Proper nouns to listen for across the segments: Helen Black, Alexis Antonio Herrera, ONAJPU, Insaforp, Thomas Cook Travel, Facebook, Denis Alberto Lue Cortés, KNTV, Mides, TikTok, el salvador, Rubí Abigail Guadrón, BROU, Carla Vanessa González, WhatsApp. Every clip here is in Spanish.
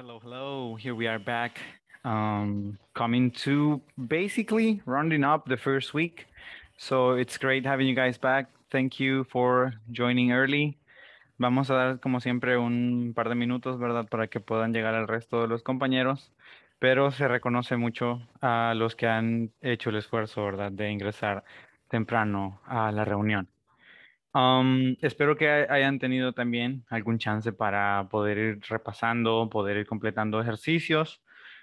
Hello, hello. Here we are back, coming to basically rounding up the first week. So it's great having you guys back. Thank you for joining early. Vamos a dar como siempre un par de minutos, ¿verdad? Para que puedan llegar al resto de los compañeros. Pero se reconoce mucho a los que han hecho el esfuerzo, ¿verdad? De ingresar temprano a la reunión. Espero que hayan tenido también algún chance para poder ir repasando, poder ir completando ejercicios.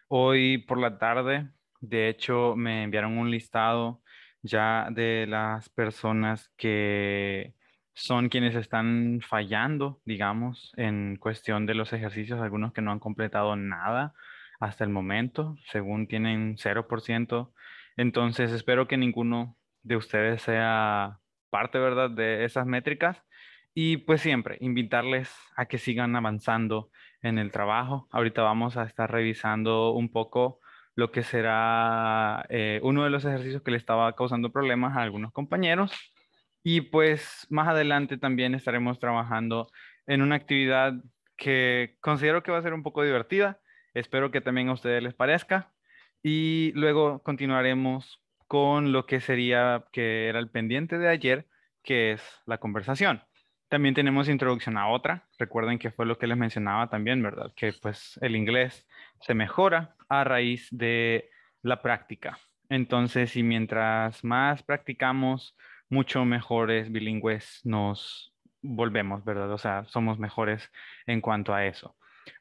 Hoy por la tarde, de hecho, me enviaron un listado ya de las personas que son quienes están fallando, digamos, en cuestión de los ejercicios, algunos que no han completado nada hasta el momento, según tienen 0%. Entonces, espero que ninguno de ustedes sea parte, ¿verdad?, de esas métricas. Y pues siempre invitarles a que sigan avanzando en el trabajo. Ahorita vamos a estar revisando un poco lo que será uno de los ejercicios que le estaba causando problemas a algunos compañeros. Y pues más adelante también estaremos trabajando en una actividad que considero que va a ser un poco divertida. Espero que también a ustedes les parezca. Y luego continuaremos con lo que sería, que era el pendiente de ayer, que es la conversación. También tenemos introducción a otra. Recuerden que fue lo que les mencionaba también, ¿verdad? Que pues el inglés se mejora a raíz de la práctica. Entonces, y mientras más practicamos, mucho mejores bilingües nos volvemos, ¿verdad? O sea, somos mejores en cuanto a eso.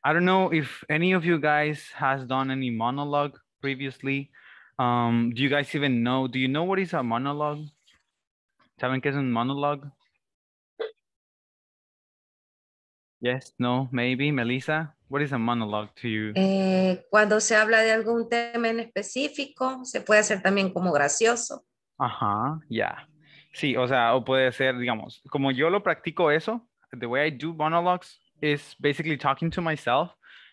I don't know if any of you guys has done any monologue previously. Do you guys even know? Do you know what is a monologue? ¿Saben qué es un monologue? Yes, no, maybe. Melissa, what is a monologue to you? Cuando se habla de algún tema en específico, se puede hacer también como gracioso. Ajá, yeah. Sí, o sea, o puede ser, digamos, como yo lo practico eso, the way I do monologues is basically talking to myself.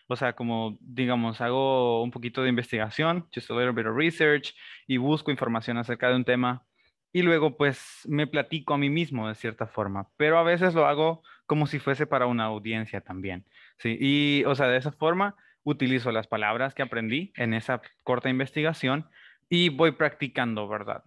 O sea, como, digamos, hago un poquito de investigación, just a little bit of research, y busco información acerca de un tema. Y luego, pues, me platico a mí mismo de cierta forma. Pero a veces lo hago como si fuese para una audiencia también. Sí, y, o sea, de esa forma utilizo las palabras que aprendí en esa corta investigación y voy practicando, ¿verdad?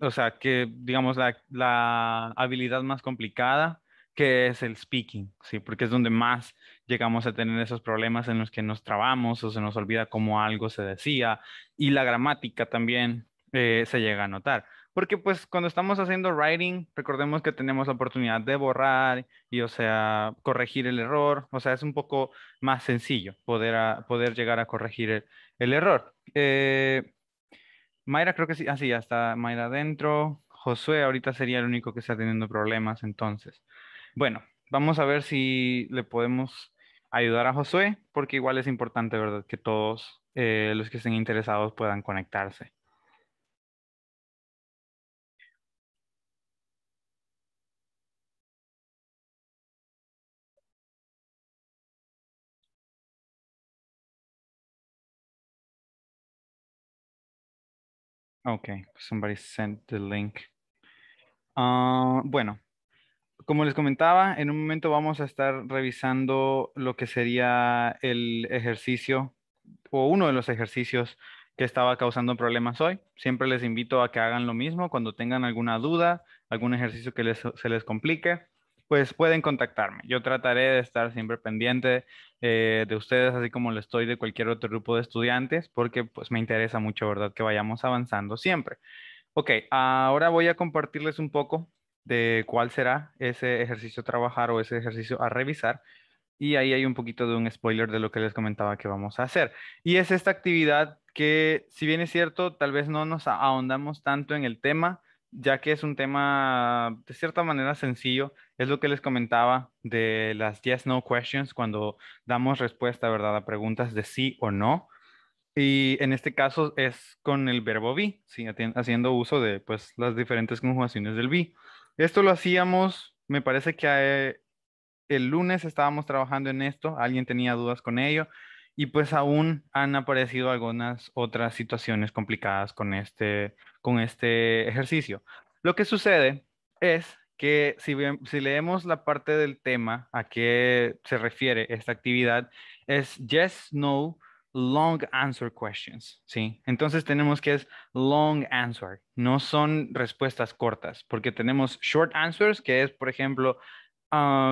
O sea, que, digamos, la habilidad más complicada, que es el speaking, ¿sí? Porque es donde más llegamos a tener esos problemas en los que nos trabamos o se nos olvida cómo algo se decía, y la gramática también se llega a notar. Porque pues cuando estamos haciendo writing, recordemos que tenemos la oportunidad de borrar y, o sea, corregir el error. O sea, es un poco más sencillo poder llegar a corregir el error. Mayra, creo que sí, así, ya está Mayra adentro. Josué ahorita sería el único que está teniendo problemas entonces. Bueno, vamos a ver si le podemos ayudar a Josué, porque igual es importante, ¿verdad?, que todos los que estén interesados puedan conectarse. Okay, somebody sent the link. Bueno. Como les comentaba, en un momento vamos a estar revisando lo que sería el ejercicio o uno de los ejercicios que estaba causando problemas hoy. Siempre les invito a que hagan lo mismo. Cuando tengan alguna duda, algún ejercicio que se les complique, pues pueden contactarme. Yo trataré de estar siempre pendiente de ustedes, así como lo estoy de cualquier otro grupo de estudiantes, porque pues me interesa mucho, ¿verdad?, que vayamos avanzando siempre. Ok, ahora voy a compartirles un poco de cuál será ese ejercicio a trabajar o ese ejercicio a revisar. Y ahí hay un poquito de un spoiler de lo que les comentaba que vamos a hacer. Y es esta actividad que, si bien es cierto, tal vez no nos ahondamos tanto en el tema, ya que es un tema de cierta manera sencillo. Es lo que les comentaba de las yes, no questions, cuando damos respuesta, ¿verdad?, a preguntas de sí o no. Y en este caso es con el verbo be, ¿sí?, haciendo uso de pues las diferentes conjugaciones del be. Esto lo hacíamos, me parece que el lunes estábamos trabajando en esto, alguien tenía dudas con ello, y pues aún han aparecido algunas otras situaciones complicadas con este ejercicio. Lo que sucede es que si leemos la parte del tema a qué se refiere esta actividad, es yes, no, long answer questions, ¿sí? Entonces tenemos que es long answer, no son respuestas cortas, porque tenemos short answers, que es, por ejemplo,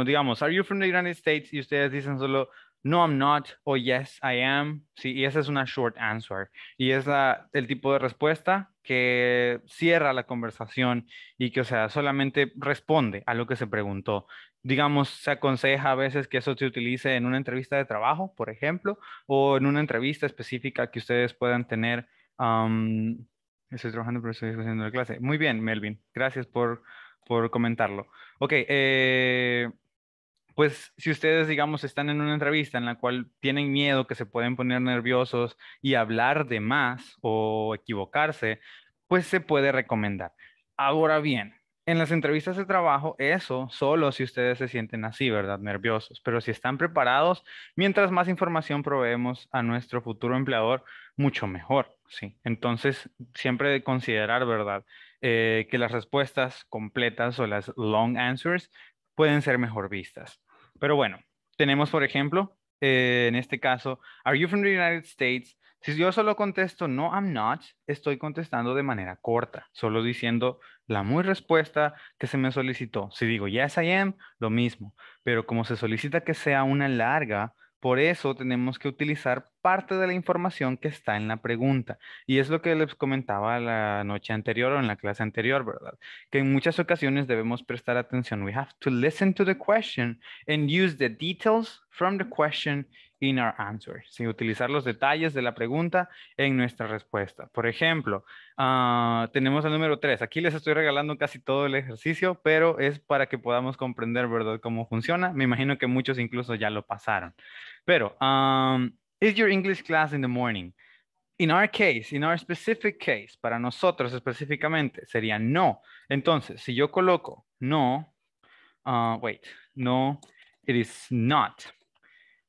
digamos, are you from the United States? Y ustedes dicen solo, no, I'm not, o yes, I am, sí, y esa es una short answer, y es el tipo de respuesta que cierra la conversación y que, o sea, solamente responde a lo que se preguntó. Digamos, se aconseja a veces que eso se utilice en una entrevista de trabajo, por ejemplo, o en una entrevista específica que ustedes puedan tener. Estoy trabajando, pero estoy haciendo la clase. Muy bien, Melvin, gracias por comentarlo. Ok, pues si ustedes, digamos, están en una entrevista en la cual tienen miedo que se pueden poner nerviosos y hablar de más o equivocarse, pues se puede recomendar. Ahora bien, en las entrevistas de trabajo, eso solo si ustedes se sienten así, ¿verdad? Nerviosos. Pero si están preparados, mientras más información proveemos a nuestro futuro empleador, mucho mejor, ¿sí? Entonces, siempre considerar, ¿verdad? Que las respuestas completas o las long answers pueden ser mejor vistas. Pero bueno, tenemos, por ejemplo, en este caso, ¿Are you from the United States? Si yo solo contesto, no, I'm not, estoy contestando de manera corta, solo diciendo la muy respuesta que se me solicitó. Si digo, yes, I am, lo mismo. Pero como se solicita que sea una larga, por eso tenemos que utilizar parte de la información que está en la pregunta. Y es lo que les comentaba la noche anterior o en la clase anterior, ¿verdad? Que en muchas ocasiones debemos prestar atención. We have to listen to the question and use the details from the question in our answer. Sin utilizar los detalles de la pregunta en nuestra respuesta. Por ejemplo, tenemos el número 3. Aquí les estoy regalando casi todo el ejercicio, pero es para que podamos comprender, ¿verdad?, cómo funciona. Me imagino que muchos incluso ya lo pasaron. Pero, is your English class in the morning? In our case, in our specific case, para nosotros específicamente, sería no. Entonces, si yo coloco no, no, it is not.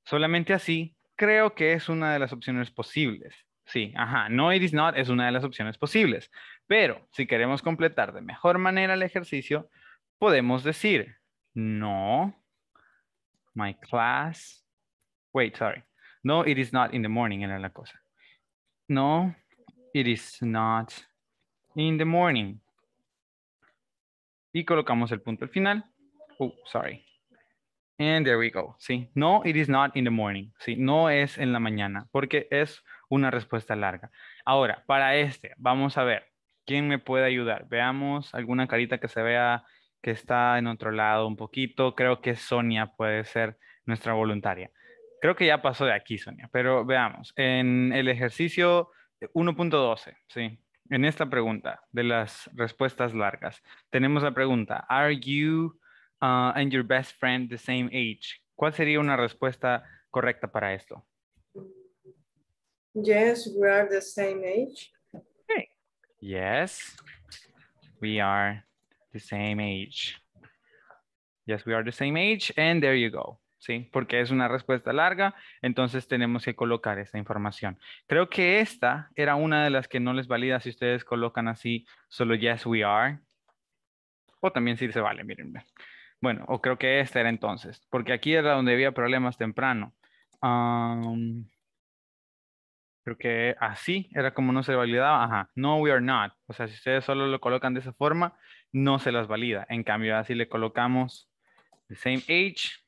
Solamente así, creo que es una de las opciones posibles. Sí, ajá, no, it is not es una de las opciones posibles. Pero si queremos completar de mejor manera el ejercicio, podemos decir, no, my class, no, it is not in the morning, era la cosa. No, it is not in the morning. Y colocamos el punto al final. And there we go, ¿sí? No, it is not in the morning, ¿sí? No es en la mañana, porque es una respuesta larga. Ahora, para vamos a ver, ¿quién me puede ayudar? Veamos alguna carita que se vea que está en otro lado un poquito. Creo que Sonia puede ser nuestra voluntaria. Creo que ya pasó de aquí, Sonia, pero veamos. En el ejercicio 1.12, ¿sí? En esta pregunta de las respuestas largas, tenemos la pregunta, ¿Are you and your best friend the same age? ¿Cuál sería una respuesta correcta para esto? Yes, we are the same age. Okay. Yes, we are the same age. Yes, we are the same age, and there you go. Sí, porque es una respuesta larga, entonces tenemos que colocar esa información. Creo que esta era una de las que no les valida si ustedes colocan así solo yes we are. O también sí se vale, mírenme. Bueno, o creo que esta era entonces, porque aquí era donde había problemas temprano. Creo que así era como no se validaba. Ajá, no we are not. O sea, si ustedes solo lo colocan de esa forma, no se las valida. En cambio, así le colocamos the same age.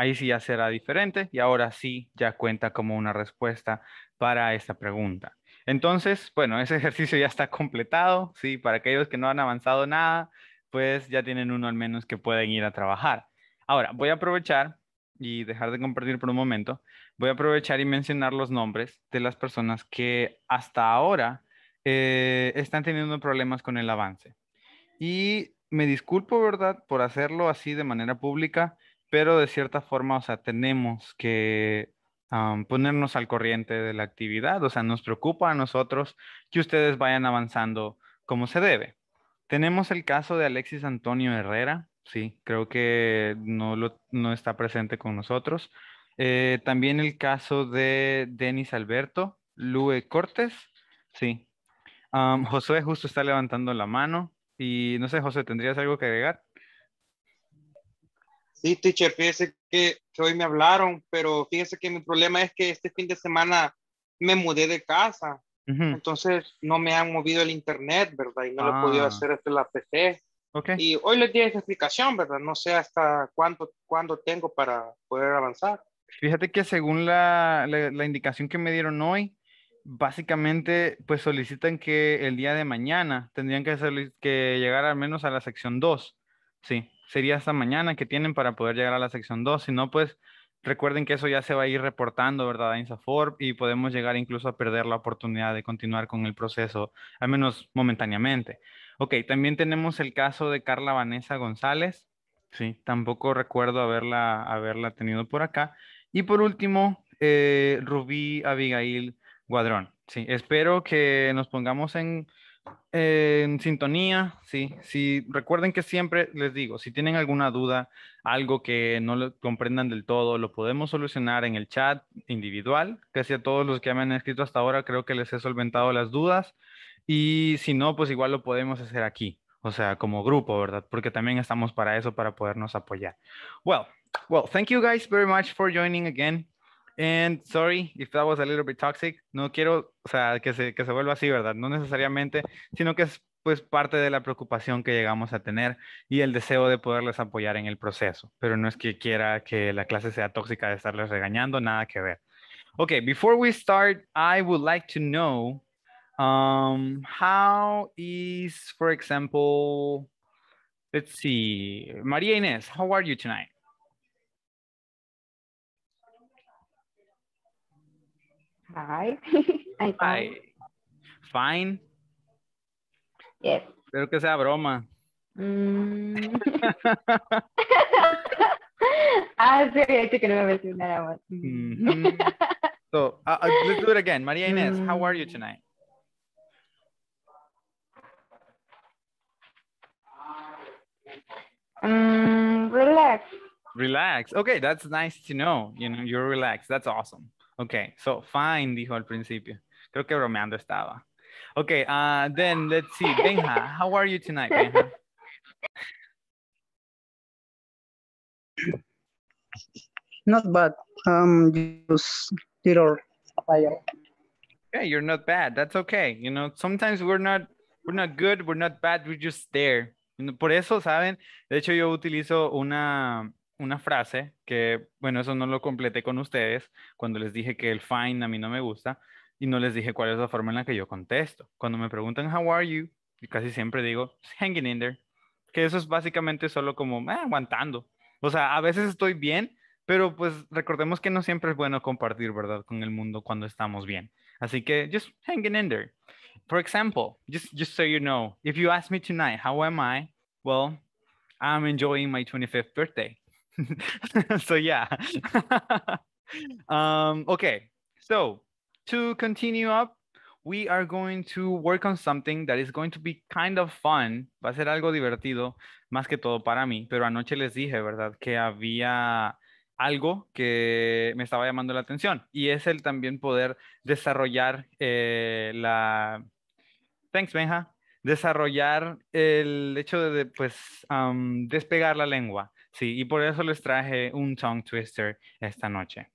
Ahí sí ya será diferente y ahora sí ya cuenta como una respuesta para esta pregunta. Entonces, bueno, ese ejercicio ya está completado, ¿sí? Para aquellos que no han avanzado nada, pues ya tienen uno al menos que pueden ir a trabajar. Ahora, voy a aprovechar y dejar de compartir por un momento. Voy a aprovechar y mencionar los nombres de las personas que hasta ahora están teniendo problemas con el avance. Y me disculpo, ¿verdad?, por hacerlo así de manera pública, pero de cierta forma, o sea, tenemos que ponernos al corriente de la actividad. O sea, nos preocupa a nosotros que ustedes vayan avanzando como se debe. Tenemos el caso de Alexis Antonio Herrera. Sí, creo que no está presente con nosotros. También el caso de Denis Alberto Lue Cortés. Sí. Josué justo está levantando la mano. Y no sé, José, ¿tendrías algo que agregar? Sí, teacher, fíjese que hoy me hablaron, pero fíjese que mi problema es que este fin de semana me mudé de casa. Uh-huh. Entonces no me han movido el internet, ¿verdad? Y no lo he podido hacer hasta la PC. Okay. Y hoy les di esa explicación, ¿verdad? No sé hasta cuándo tengo para poder avanzar. Fíjate que según la indicación que me dieron hoy, básicamente pues solicitan que el día de mañana tendrían que llegar al menos a la sección 2. Sí, sería hasta mañana que tienen para poder llegar a la sección 2. Si no, pues recuerden que eso ya se va a ir reportando, ¿verdad? A Insaforp, y podemos llegar incluso a perder la oportunidad de continuar con el proceso, al menos momentáneamente. Ok, también tenemos el caso de Carla Vanessa González. Sí, tampoco recuerdo haberla tenido por acá. Y por último, Rubí Abigail Guadrón. Sí, espero que nos pongamos en sintonía. Sí, sí, recuerden que siempre les digo, si tienen alguna duda, algo que no lo comprendan del todo, lo podemos solucionar en el chat individual. Casi a todos los que me han escrito hasta ahora, creo que les he solventado las dudas. Y si no, pues igual lo podemos hacer aquí. O sea, como grupo, ¿verdad? Porque también estamos para eso, para podernos apoyar. Well, thank you guys very much for joining again. And sorry if that was a little bit toxic. No quiero, o sea, que se vuelva así, ¿verdad? No necesariamente, sino que es pues parte de la preocupación que llegamos a tener y el deseo de poderles apoyar en el proceso. Pero no es que quiera que la clase sea tóxica de estarles regañando, nada que ver. Okay, before we start, I would like to know how is, for example, let's see, Maria Inés, how are you tonight? Hi. I'm fine. Fine? Yes. Espero que sea broma. Sorry, que no me mencioné nada más. So, let's do it again. Maria Inés, how are you tonight? Relax. Okay, that's nice to know. You know, you're relaxed. That's awesome. Okay, so fine, dijo al principio. Creo que bromeando estaba. Okay, then let's see. Benja, how are you tonight, Benja? Not bad. Just little tired. Okay, you're not bad. That's okay. You know, sometimes we're not good. We're not bad. We're just there. Por eso, ¿saben? De hecho, yo utilizo una frase que, bueno, eso no lo completé con ustedes cuando les dije que el fine a mí no me gusta y no les dije cuál es la forma en la que yo contesto. Cuando me preguntan, how are you? Y casi siempre digo, hanging in there. Que eso es básicamente solo como, aguantando. O sea, a veces estoy bien, pero pues recordemos que no siempre es bueno compartir, ¿verdad? Con el mundo cuando estamos bien. Así que, just hanging in there. For example, just so you know, if you ask me tonight, how am I? Well, I'm enjoying my 25th birthday. So yeah. Okay, so to continue up, we are going to work on something that is going to be kind of fun. Va a ser algo divertido, más que todo para mí. Pero anoche les dije, ¿verdad? Que había algo que me estaba llamando la atención y es el también poder desarrollar Thanks, Benja. Desarrollar el hecho de pues despegar la lengua, sí, y por eso les traje un tongue twister esta noche.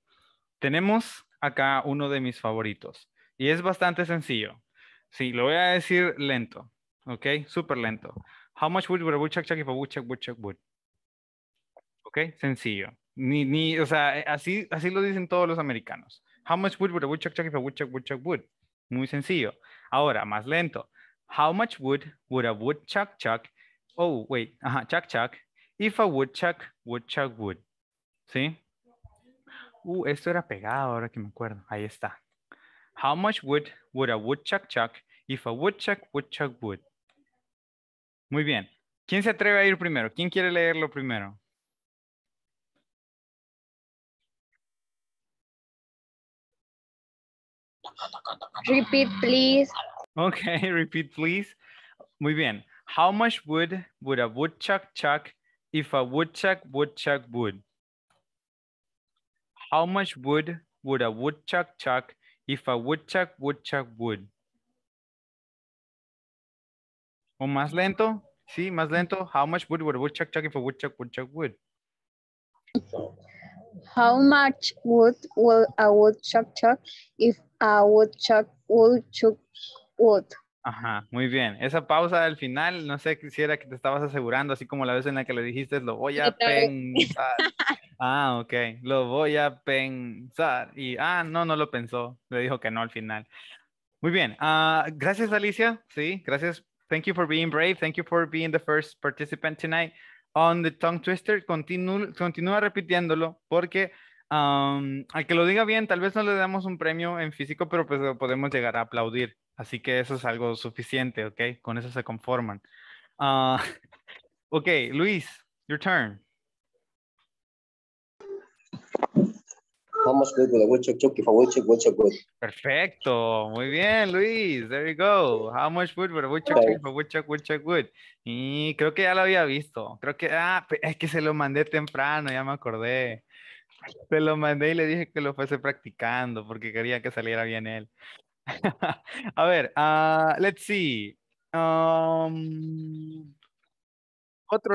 Tenemos acá uno de mis favoritos y es bastante sencillo. Sí, lo voy a decir lento, ¿ok? Súper lento. How much would check check if I would check would. ¿Ok? Sencillo. O sea, así lo dicen todos los americanos. How much would a woodchuck chuck if a woodchuck woodchuck would? Muy sencillo. Ahora, más lento. How much would a woodchuck chuck? Oh, wait. Chuck chuck. If a woodchuck woodchuck would. ¿Sí? Esto era pegado ahora que me acuerdo. Ahí está. How much would a woodchuck chuck if a woodchuck woodchuck would? Muy bien. ¿Quién se atreve a ir primero? ¿Quién quiere leerlo primero? Repeat, please. Okay, repeat, please. Muy bien. How much would a woodchuck chuck if a woodchuck woodchuck would? How much would a woodchuck chuck if a woodchuck woodchuck would? O más lento. Sí, más lento. How much wood would a woodchuck chuck if a woodchuck would chuck wood? How much wood will a woodchuck chuck if a woodchuck would chuck wood? Ajá, muy bien. Esa pausa al final, no sé, quisiera que te estabas asegurando, así como la vez en la que le dijiste, lo voy a pensar. Ah, ok. Lo voy a pensar. Y, no, no lo pensó. Le dijo que no al final. Muy bien. Gracias, Alicia. Sí, gracias. Thank you for being brave. Thank you for being the first participant tonight on the tongue twister. Continúa repitiéndolo porque... al que lo diga bien, tal vez no le damos un premio en físico, pero pues lo podemos llegar a aplaudir. Así que eso es algo suficiente, ¿ok? Con eso se conforman. Ok, Luis, your turn. Perfecto, muy bien, Luis. There you go. How much wood would a woodchuck chuck if a woodchuck would chuck wood? Y creo que ya lo había visto. Creo que, es que se lo mandé temprano, ya me acordé. Se lo mandé y le dije que lo fuese practicando porque quería que saliera bien él. A ver, let's see. Otro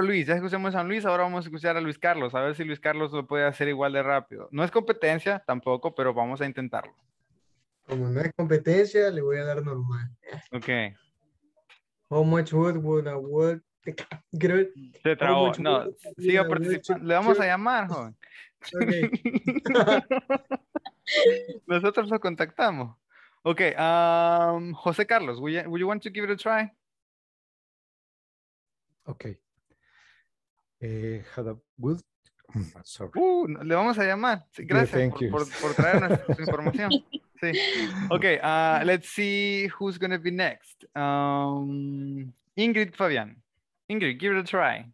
Luis, ya escuchamos a Luis, ahora vamos a escuchar a Luis Carlos. A ver si Luis Carlos lo puede hacer igual de rápido. No es competencia tampoco, pero vamos a intentarlo. Como no es competencia, le voy a dar normal. Ok. How much wood would a wood... Se trabó, no, siga participando. Le vamos a llamar, joven. Okay. Nosotros lo contactamos. Ok, José Carlos, would you want to give it a try? Ok. Sorry. Le vamos a llamar. Gracias, yeah, por traer nuestra información. Sí. Ok, let's see who's going to be next. Ingrid Fabián. Ingrid, give it a try.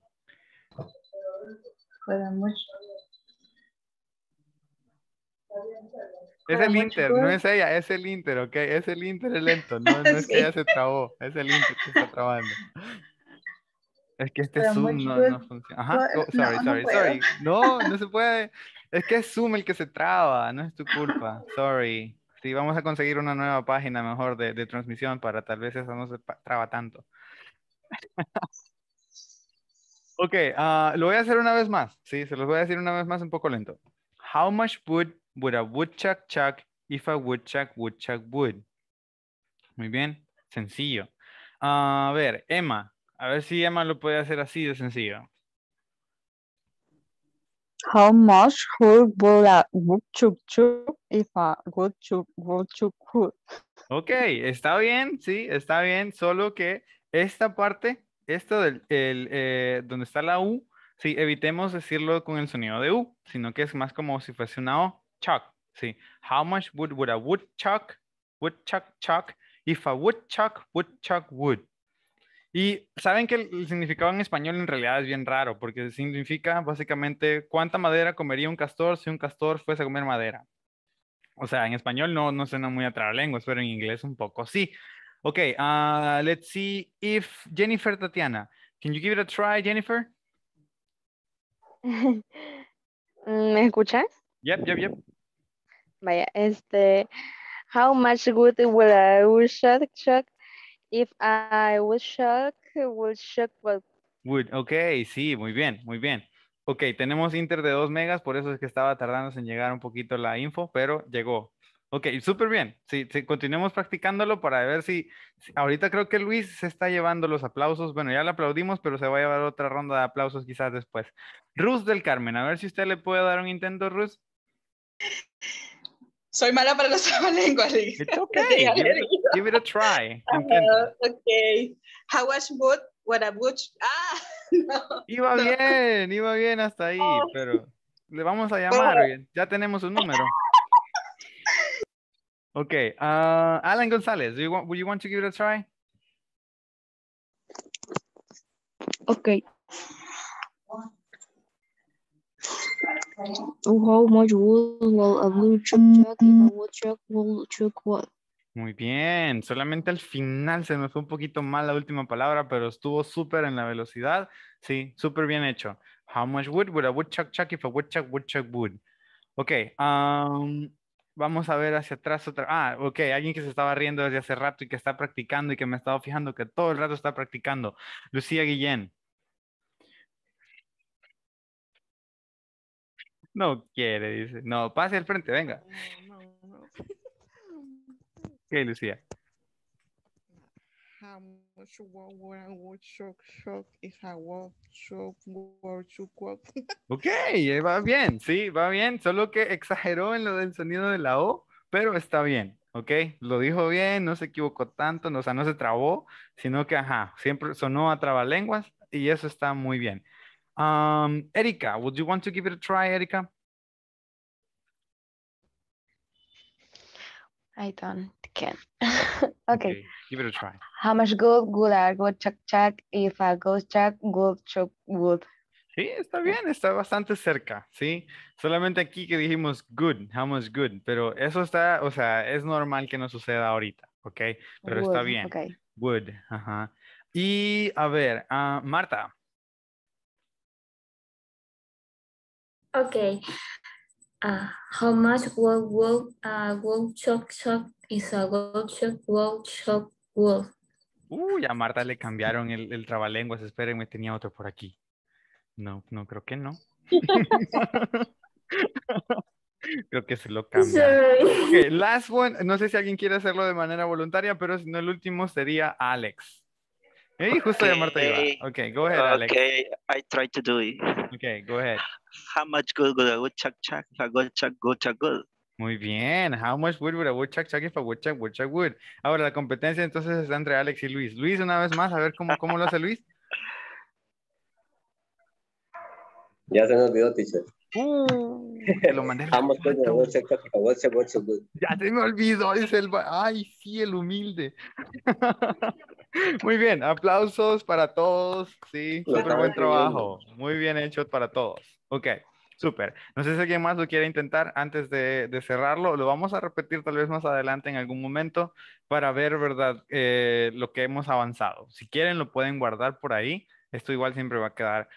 Es el Inter, no es ella, es el Inter, ok. Es el Inter, es lento, no es que ella se trabó, es el Inter que está trabando. Es que este Zoom no funciona. Ajá, sorry. No, no se puede. Es que es Zoom el que se traba, no es tu culpa, sorry. Sí, vamos a conseguir una nueva página mejor de transmisión para tal vez eso no se traba tanto. Ok, lo voy a hacer una vez más, sí, se los voy a decir una vez más un poco lento. How much wood would a woodchuck chuck if a woodchuck would chuck wood? Muy bien, sencillo. A ver, Emma, a ver si Emma lo puede hacer así de sencillo. How much wood would a woodchuck chuck if a woodchuck would chuck wood? Ok, está bien, sí, está bien, solo que esta parte, esto donde está la U, sí, evitemos decirlo con el sonido de U, sino que es más como si fuese una O. Chuck, sí. How much wood would a woodchuck, woodchuck chuck, if a woodchuck woodchuck wood? Y saben que el significado en español en realidad es bien raro, porque significa básicamente cuánta madera comería un castor si un castor fuese a comer madera. O sea, en español no suena muy a trabalenguas, pero en inglés un poco sí. Ok, let's see if Jennifer Tatiana, can you give it a try, Jennifer? ¿Me escuchas? Yep. Vaya, how much wood will a woodchuck chuck if I would chuck what? Wood, ok, sí, muy bien, muy bien. Ok, tenemos Inter de 2 megas, por eso es que estaba tardándose en llegar un poquito la info, pero llegó. Ok, súper bien. Sí, continuemos practicándolo para ver si... Ahorita creo que Luis se está llevando los aplausos. Bueno, ya le aplaudimos, pero se va a llevar otra ronda de aplausos quizás después. Ruth del Carmen, a ver si usted le puede dar un intento, Ruth. Soy mala para los trabalenguas. It's okay. Give it a try. Ok. How much wood? What a wood? No. Iba bien hasta ahí, pero... Le vamos a llamar, ya tenemos un número. Okay, Alan González, would you want to give it a try? Okay. How much wood will a woodchuck chuck if a woodchuck will chuck what? Muy bien, solamente al final se nos fue un poquito mal la última palabra, pero estuvo súper en la velocidad. Sí, súper bien hecho. How much wood would a woodchuck chuck if a woodchuck would chuck wood? Okay, Vamos a ver hacia atrás otra. Ah, ok, alguien que se estaba riendo desde hace rato y que está practicando y que me he estado fijando que todo el rato está practicando. Lucía Guillén. No quiere, dice. No, pase al frente, venga. No. Ok, Lucía. How much work is a work. Ok, va bien, sí, va bien. Solo que exageró en lo del sonido de la O, pero está bien, ok. Lo dijo bien, no se equivocó tanto, no, o sea, no se trabó, sino que, ajá, siempre sonó a trabalenguas y eso está muy bien. Erika, would you want to give it a try, Erika? I don't can. Okay. Give it a try. How much good would a good chuck chuck if a ghost chuck would chuck wood? Sí, está bien, está bastante cerca, ¿sí? Solamente aquí que dijimos good, how much good, pero eso está, o sea, es normal que no suceda ahorita, ¿ok? Pero wood, está bien. Okay. Would, ajá. Y a ver, Marta. Okay. How much wood chuck chuck is a gold chuck wood chuck wood? Uy, a Marta le cambiaron el trabalenguas. Espérenme, tenía otro por aquí. No, creo que no. Creo que se lo cambiaron. Okay, last one. No sé si alguien quiere hacerlo de manera voluntaria, pero si no, el último sería Alex. Hey, justo ya Marta iba. Okay, go ahead, Alex. Okay, I try to do it. Okay, go ahead. How much good would a woodchuck chuck if a woodchuck woodchuck would? Muy bien. How much wood would a woodchuck chuck if a woodchuck woodchuck would? Ahora la competencia entonces está entre Alex y Luis. Luis, una vez más, a ver cómo lo hace Luis. Ya se nos olvidó, teacher. Te lo mandé. How much good would a woodchuck chuck if a woodchuck woodchuck would? Ya te me olvidó, dice el... Ay, sí, el humilde. Muy bien, aplausos para todos, sí, súper buen trabajo, muy bien hecho para todos. Ok, súper. No sé si alguien más lo quiere intentar antes de cerrarlo, lo vamos a repetir tal vez más adelante en algún momento para ver, ¿verdad?, lo que hemos avanzado. Si quieren lo pueden guardar por ahí, esto igual siempre va a quedar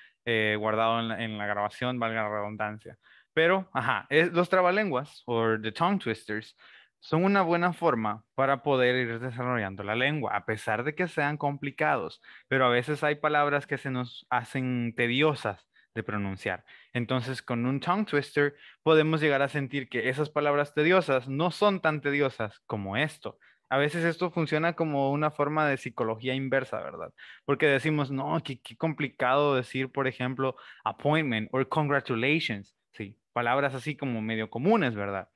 guardado en la grabación, valga la redundancia. Pero, ajá, los trabalenguas, o the tongue twisters, son una buena forma para poder ir desarrollando la lengua, a pesar de que sean complicados, pero a veces hay palabras que se nos hacen tediosas de pronunciar. Entonces, con un tongue twister podemos llegar a sentir que esas palabras tediosas no son tan tediosas como esto. A veces esto funciona como una forma de psicología inversa, ¿verdad? Porque decimos, no, qué complicado decir, por ejemplo, appointment o congratulations, sí, palabras así como medio comunes, ¿verdad?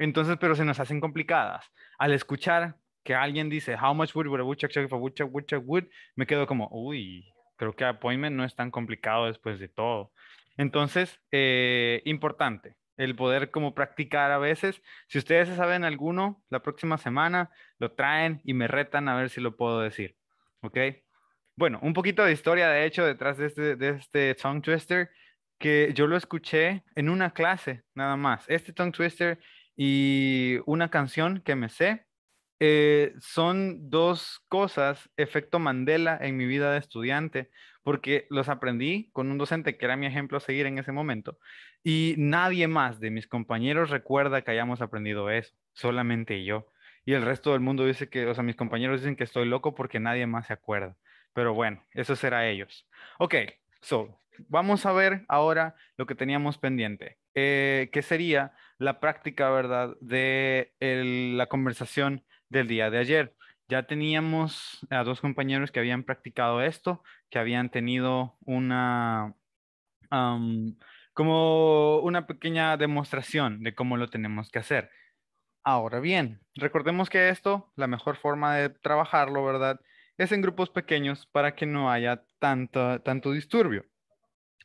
Entonces, pero se nos hacen complicadas. Al escuchar que alguien dice, how much wood would a woodchuck chuck if a woodchuck woodchuck would, me quedo como, uy, creo que appointment no es tan complicado después de todo. Entonces, importante, el poder como practicar a veces. Si ustedes saben alguno, la próxima semana lo traen y me retan a ver si lo puedo decir. ¿Ok? Bueno, un poquito de historia, de hecho, detrás de este tongue twister, que yo lo escuché en una clase, nada más. Este tongue twister y una canción que me sé, son dos cosas, efecto Mandela en mi vida de estudiante, porque los aprendí con un docente que era mi ejemplo a seguir en ese momento, y nadie más de mis compañeros recuerda que hayamos aprendido eso, solamente yo, y el resto del mundo dice que, o sea, mis compañeros dicen que estoy loco porque nadie más se acuerda, pero bueno, eso será ellos. Ok, so, vamos a ver ahora lo que teníamos pendiente, que sería la práctica, ¿verdad?, de la conversación del día de ayer. Ya teníamos a dos compañeros que habían practicado esto, que habían tenido como una pequeña demostración de cómo lo tenemos que hacer. Ahora bien, recordemos que esto, la mejor forma de trabajarlo, ¿verdad?, es en grupos pequeños para que no haya tanto disturbio.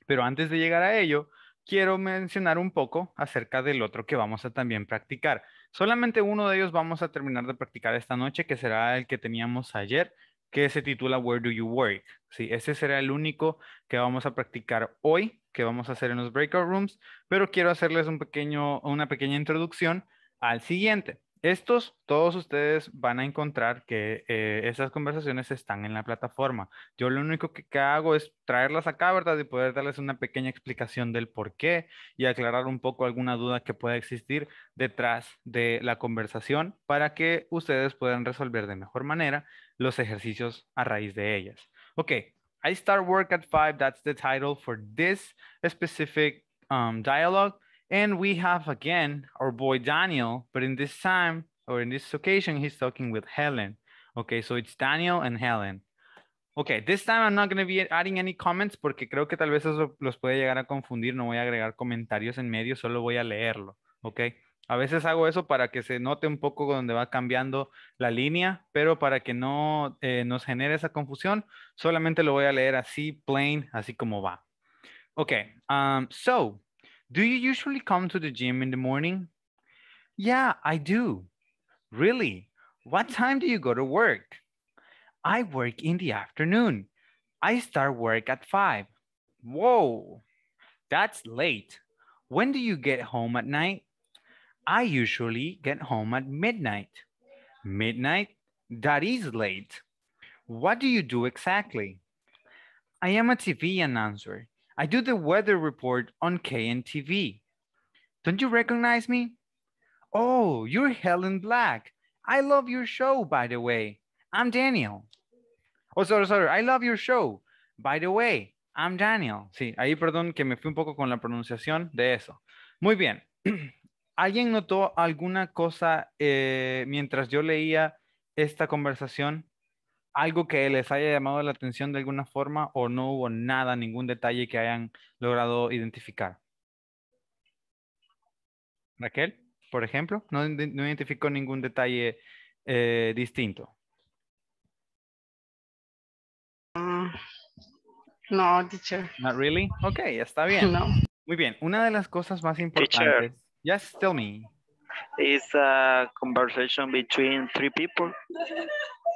Pero antes de llegar a ello, quiero mencionar un poco acerca del otro que vamos a también practicar. Solamente uno de ellos vamos a terminar de practicar esta noche, que será el que teníamos ayer, que se titula Where Do You Work? Sí, ese será el único que vamos a practicar hoy, que vamos a hacer en los breakout rooms, pero quiero hacerles una pequeña introducción al siguiente. Estos, todos ustedes van a encontrar que esas conversaciones están en la plataforma. Yo lo único que hago es traerlas acá, ¿verdad? Y poder darles una pequeña explicación del por qué y aclarar un poco alguna duda que pueda existir detrás de la conversación para que ustedes puedan resolver de mejor manera los ejercicios a raíz de ellas. Ok, I start work at 5. That's the title for this specific dialogue. And we have, again, our boy Daniel, but in this time, or in this occasion, he's talking with Helen. Okay, so it's Daniel and Helen. Okay, this time I'm not going to be adding any comments porque creo que tal vez eso los puede llegar a confundir. No voy a agregar comentarios en medio, solo voy a leerlo. Okay, a veces hago eso para que se note un poco donde va cambiando la línea, pero para que no nos genere esa confusión, solamente lo voy a leer así, plain, así como va. Okay, so... Do you usually come to the gym in the morning? Yeah, I do. Really? What time do you go to work? I work in the afternoon. I start work at 5. Whoa, that's late. When do you get home at night? I usually get home at midnight. Midnight? That is late. What do you do exactly? I am a TV announcer. I do the weather report on KNTV. Don't you recognize me? Oh, you're Helen Black. I love your show, by the way. I'm Daniel. Oh, sorry. I love your show. By the way, I'm Daniel. Sí, ahí perdón que me fui un poco con la pronunciación de eso. Muy bien. ¿Alguien notó alguna cosa mientras yo leía esta conversación? ¿Algo que les haya llamado la atención de alguna forma o no hubo nada, ningún detalle que hayan logrado identificar? Raquel, por ejemplo, no identificó ningún detalle distinto. No, teacher. Not really? Ok, está bien. No. Muy bien, una de las cosas más importantes. Teacher. Yes, tell me. It's a conversation between three people.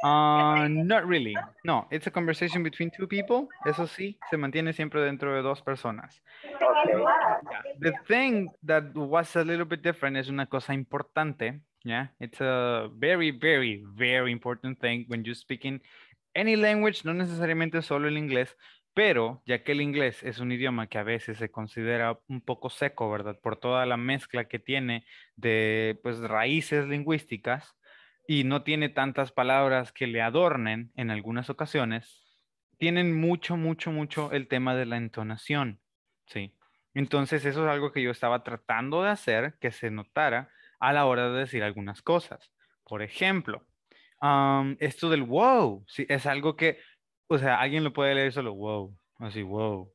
Not really. No, it's a conversation between two people. Eso sí, se mantiene siempre dentro de dos personas. Okay. Yeah. The thing that was a little bit different is una cosa importante. Yeah, it's a very, very, very important thing when you're speaking any language, no necesariamente solo el inglés, pero ya que el inglés es un idioma que a veces se considera un poco seco, ¿verdad? Por toda la mezcla que tiene de pues, raíces lingüísticas, y no tiene tantas palabras que le adornen en algunas ocasiones, tienen mucho el tema de la entonación, ¿sí? Entonces eso es algo que yo estaba tratando de hacer que se notara a la hora de decir algunas cosas. Por ejemplo, esto del wow, ¿sí? Es algo que, o sea, alguien lo puede leer solo wow, así wow.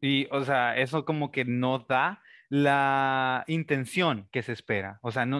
Y, o sea, eso como que no da la intención que se espera, o sea, no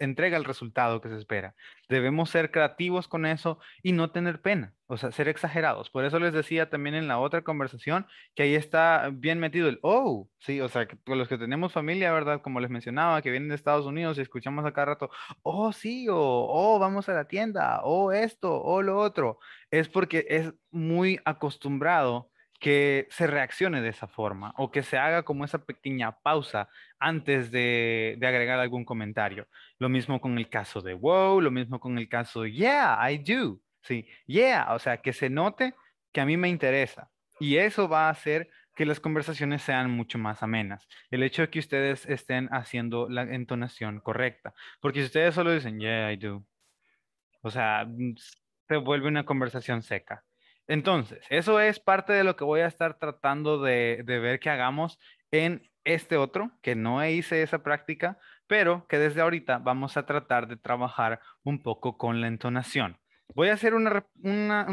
entrega el resultado que se espera. Debemos ser creativos con eso y no tener pena, o sea, ser exagerados. Por eso les decía también en la otra conversación que ahí está bien metido el oh, sí, o sea, que los que tenemos familia, ¿verdad? Como les mencionaba, que vienen de Estados Unidos y escuchamos a cada rato, oh, sí, o oh, vamos a la tienda, o esto, o lo otro. Es porque es muy acostumbrado que se reaccione de esa forma o que se haga como esa pequeña pausa antes de agregar algún comentario. Lo mismo con el caso de wow, lo mismo con el caso de yeah, I do. Sí, yeah, o sea, que se note que a mí me interesa. Y eso va a hacer que las conversaciones sean mucho más amenas. El hecho de que ustedes estén haciendo la entonación correcta. Porque si ustedes solo dicen yeah, I do, o sea, se vuelve una conversación seca. Entonces, eso es parte de lo que voy a estar tratando de ver que hagamos en este otro, que no hice esa práctica, pero que desde ahorita vamos a tratar de trabajar un poco con la entonación. Voy a hacer un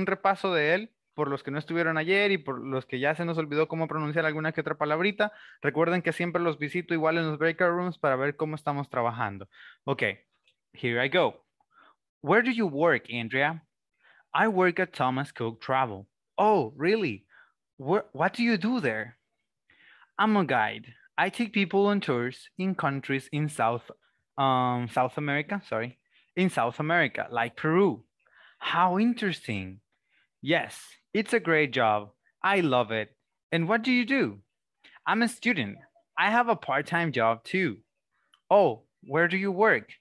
repaso de él por los que no estuvieron ayer y por los que ya se nos olvidó cómo pronunciar alguna que otra palabrita. Recuerden que siempre los visito igual en los breakout rooms para ver cómo estamos trabajando. Ok, here I go. Where do you work, Andrea? I work at Thomas Cook Travel. Oh, really? What do you do there? I'm a guide. I take people on tours in countries in South America, like Peru. How interesting. Yes, it's a great job. I love it. And what do you do? I'm a student. I have a part-time job too. Oh, where do you work?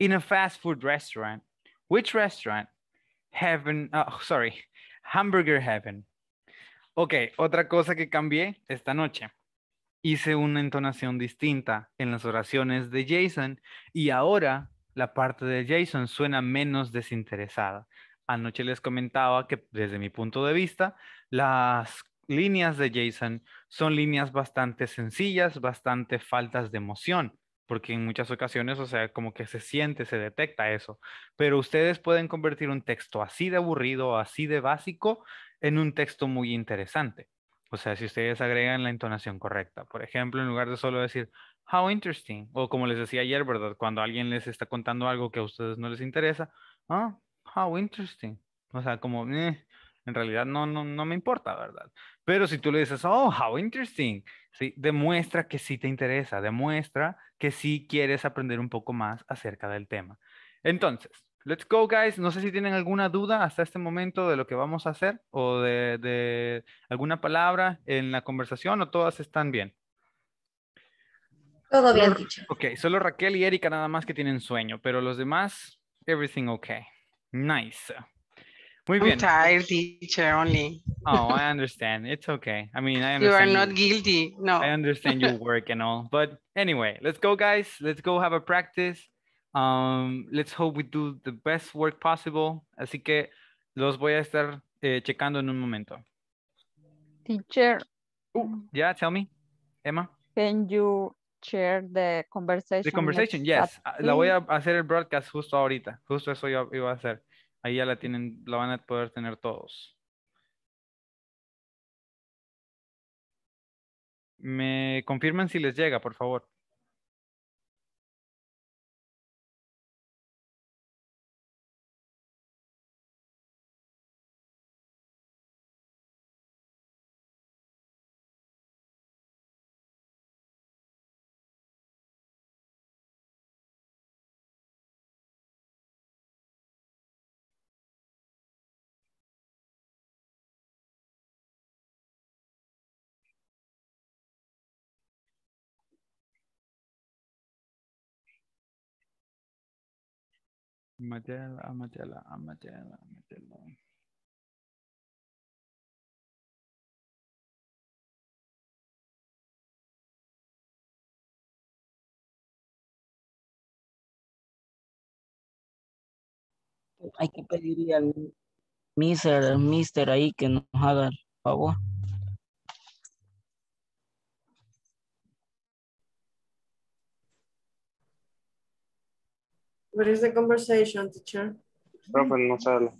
in a fast food restaurant, which restaurant? Heaven, sorry, Hamburger Heaven. Ok, otra cosa que cambié esta noche. Hice una entonación distinta en las oraciones de Jason y ahora la parte de Jason suena menos desinteresada. Anoche les comentaba que desde mi punto de vista, las líneas de Jason son líneas bastante sencillas, bastante faltas de emoción, porque en muchas ocasiones, o sea, como que se siente, se detecta eso. Pero ustedes pueden convertir un texto así de aburrido, así de básico, en un texto muy interesante. O sea, si ustedes agregan la entonación correcta. Por ejemplo, en lugar de solo decir, how interesting. O como les decía ayer, ¿verdad? Cuando alguien les está contando algo que a ustedes no les interesa. Ah, how interesting. O sea, como, en realidad no me importa, ¿verdad? Pero si tú le dices, oh, how interesting. ¿Sí? Demuestra que sí te interesa. Demuestra que sí quieres aprender un poco más acerca del tema. Entonces, let's go, guys. No sé si tienen alguna duda hasta este momento de lo que vamos a hacer o de alguna palabra en la conversación o todas están bien. Todo bien dicho. Ok, solo Raquel y Erika nada más que tienen sueño, pero los demás, everything okay. Nice. Muy bien. I'm tired, teacher, only. Oh, I understand. It's okay. I mean, I understand. You are not guilty. No. I understand your work and all. But anyway, let's go, guys. Let's go have a practice. Let's hope we do the best work possible. Así que los voy a estar checando en un momento. Teacher. Yeah, tell me, Emma. Can you share the conversation? The conversation, yes. La voy a hacer el broadcast justo ahorita. Justo eso yo iba a hacer. Ahí ya la tienen, la van a poder tener todos. Me confirman si les llega, por favor. Amatela. Hay que pedirle al mister ahí que nos haga el favor. What is the conversation, teacher? Rafael no sale.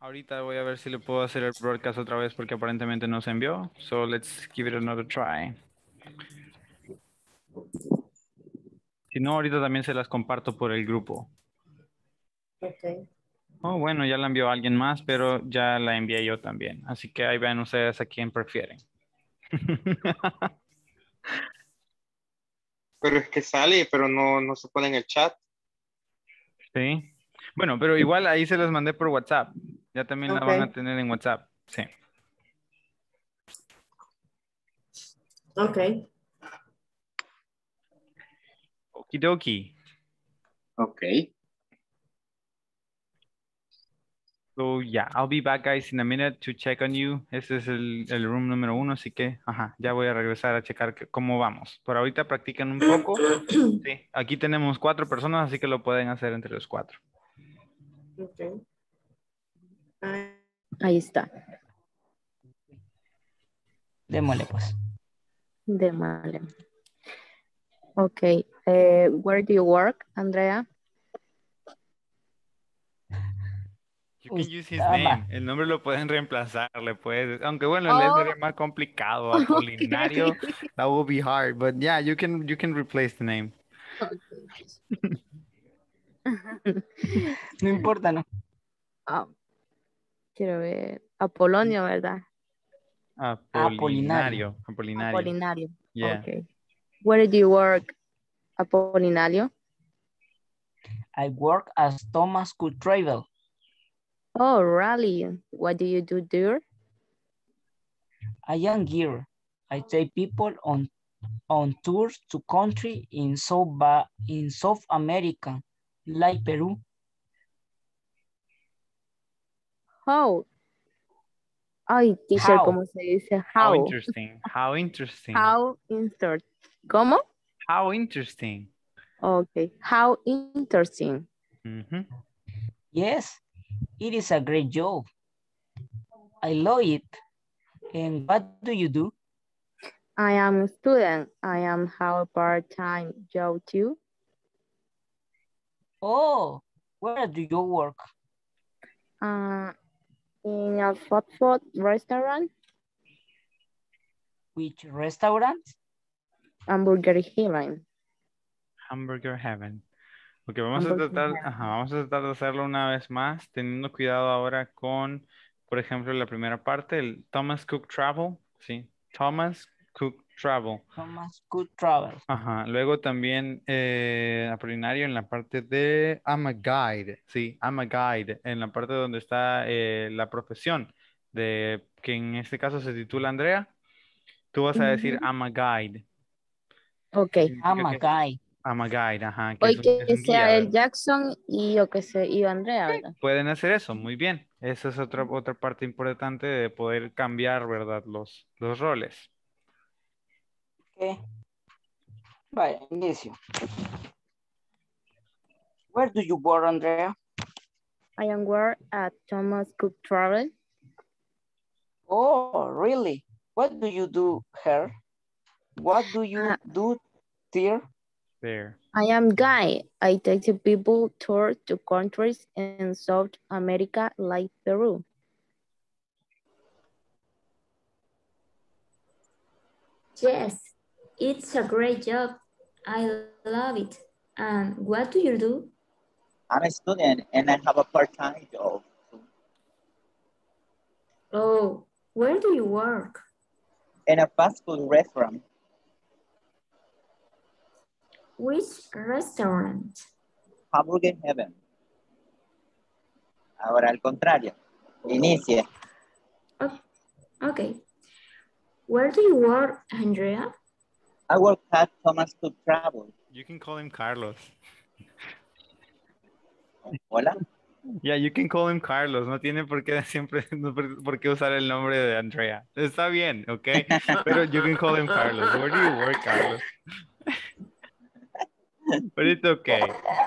Ahorita voy a ver si le puedo hacer el broadcast otra vez porque aparentemente no se envió. So let's give it another try. Si no, ahorita también se las comparto por el grupo. Okay. Oh, bueno, ya la envió alguien más, pero ya la envié yo también. Así que ahí vean ustedes a quién prefieren. Pero es que sale, pero no se pone en el chat. Sí. Bueno, pero igual ahí se los mandé por WhatsApp. Ya también la van a tener en WhatsApp. Sí. Ok. Okidoki. Ok. So, yeah, I'll be back, guys, in a minute to check on you. Este es el room número 1, así que, ajá, ya voy a regresar a checar cómo vamos. Por ahorita practiquen un poco. Sí, aquí tenemos 4 personas, así que lo pueden hacer entre los 4. Okay. Ahí está. Démosle, pues. Démosle. Ok. Where do you work, Andrea? You can use his name. El nombre lo pueden reemplazar, le puedes, aunque bueno, le sería más complicado, Apolinario. That will be hard, but yeah, you can replace the name. No importa, no. Quiero ver Apolonio, ¿verdad? Apolinario. Yeah. Okay. Where do you work, Apolinario? I work as Thomas Cook Travel. Oh, really? What do you do there? I am here. I take people on on tours to country in South America, like Peru. How? Ay, teacher, how. ¿Cómo se dice? How. How interesting. How interesting. How interesting. ¿Cómo? How interesting. Okay. How interesting. Mm-hmm. Yes, it is a great job. I love it. And what do you do? I am a student. I am a part-time job too. Oh, where do you work? In a fast food restaurant. Which restaurant? Hamburger Heaven. Hamburger Heaven. Ok, vamos a tratar de hacerlo una vez más, teniendo cuidado ahora con, por ejemplo, la primera parte, el Thomas Cook Travel, ¿sí? Thomas Cook Travel. Thomas Cook Travel. Ajá, luego también aprinario en la parte de I'm a guide, ¿sí? I'm a guide, en la parte donde está la profesión, de que en este caso se titula Andrea, tú vas a decir I'm a guide. Ok, I'm a guide. I'm a guide, ajá. Que o que sea guía, el Jackson y o que sea y Andrea, ¿verdad? Sí, pueden hacer eso, muy bien. Esa es otra parte importante de poder cambiar, ¿verdad? Los roles. Ok. Vale, inicio. Where do you work, Andrea? I am work at Thomas Cook Travel. Oh, really? What do you do here? What do you do there? There. I am guy. I take the people tour to countries in South America like Peru. Yes, it's a great job. I love it. And what do you do? I'm a student and I have a part-time job. Oh, where do you work? In a fast food restaurant. Which restaurant? Hamburger Heaven. Ahora al contrario. Inicia. Okay. Where do you work, Andrea? I work at Thomas Cook Travel. You can call him Carlos. Hola. Yeah, you can call him Carlos. No tiene por qué siempre usar el nombre de Andrea. Está bien, okay? Pero you can call him Carlos. Where do you work, Carlos? But it's okay.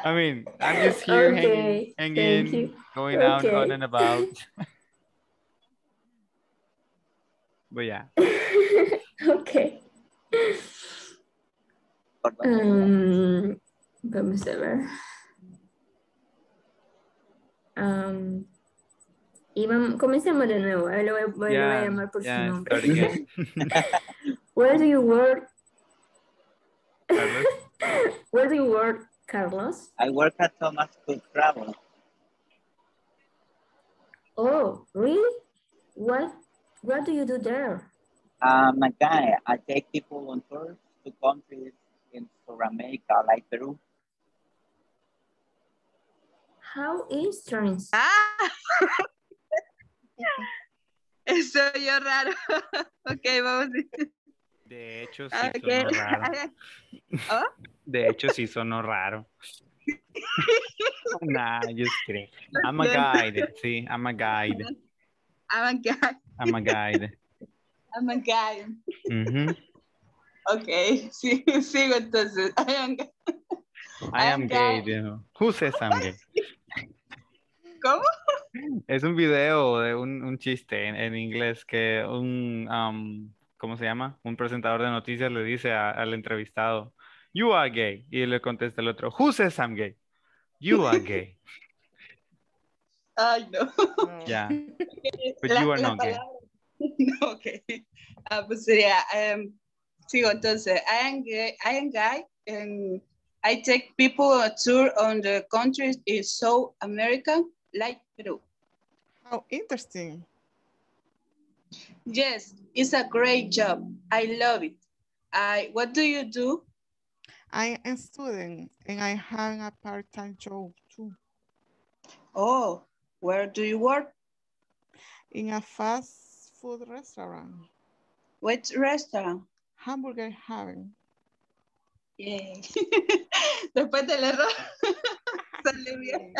I mean, I'm just here okay. hanging going okay. out on and about. But yeah. Okay. Vamos a ver. Y vamos, comencemos de nuevo. Lo voy a llamar por su nombre. Where do you work? Where do you work, Carlos? I work at Thomas Cook Travel. Oh, really? What do you do there? I'm a guy. I take people on tours to countries in South America, like Peru. How is trans? Ah! Soy yo raro. Okay, vamos. De hecho, sí sonó raro. ¿Oh? De hecho, sí sonó raro. Nah, yo creo. I'm a guide, sí, I'm a guide. I'm a guide. I'm a guide. I'm a guide. Mm-hmm. Ok, sí, sigo entonces. I am gay. Who says I'm gay? ¿Cómo? Es un video de un chiste en inglés que ¿cómo se llama? Un presentador de noticias le dice al entrevistado, you are gay. Y le contesta el otro, who says I'm gay? You are gay. Ay, no. Yeah. But you are not gay. No, okay. Pues sería, sigo entonces, I am gay and I take people on a tour on the countries in South America, like Peru. How interesting. Yes, it's a great job. I love it. What do you do? I am a student and I have a part-time job too. Oh, where do you work? In a fast food restaurant. Which restaurant? Hamburger Heaven. Bien. Después del error, salió bien.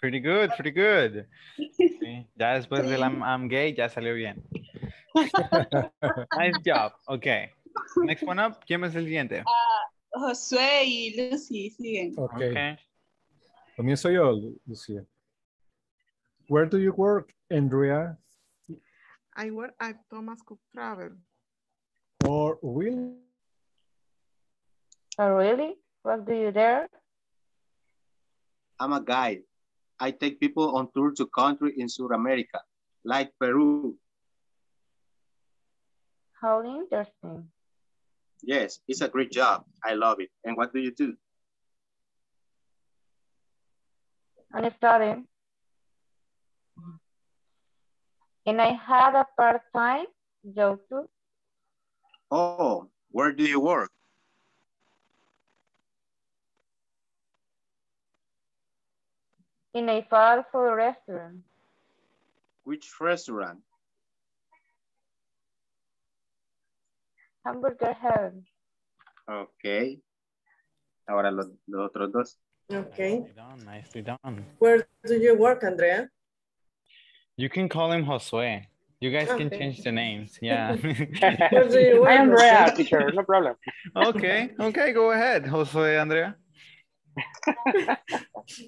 Pretty good, pretty good. Sí. Ya después del I'm gay, ya salió bien. Nice job. Okay. Next one up. ¿Quién es el siguiente? Josué y Lucy siguen. Okay. Comienzo yo, Lucy. Where do you work, Andrea? I work at Thomas Cook Travel. Or really? Oh, really? What do you there? I'm a guide. I take people on tour to country in South America, like Peru. How interesting. Yes, it's a great job. I love it. And what do you do? I'm studying. And I had a part-time job too. Oh, where do you work? In a fast food restaurant. Which restaurant? Hamburger Heaven. Okay. Ahora los otros dos. Okay. Nicely done, nicely done. Where do you work, Andrea? You can call him Josué. You guys can change the names. Yeah. Where do you work? Andrea, teacher, no problem. Okay, okay, go ahead, Josué, Andrea.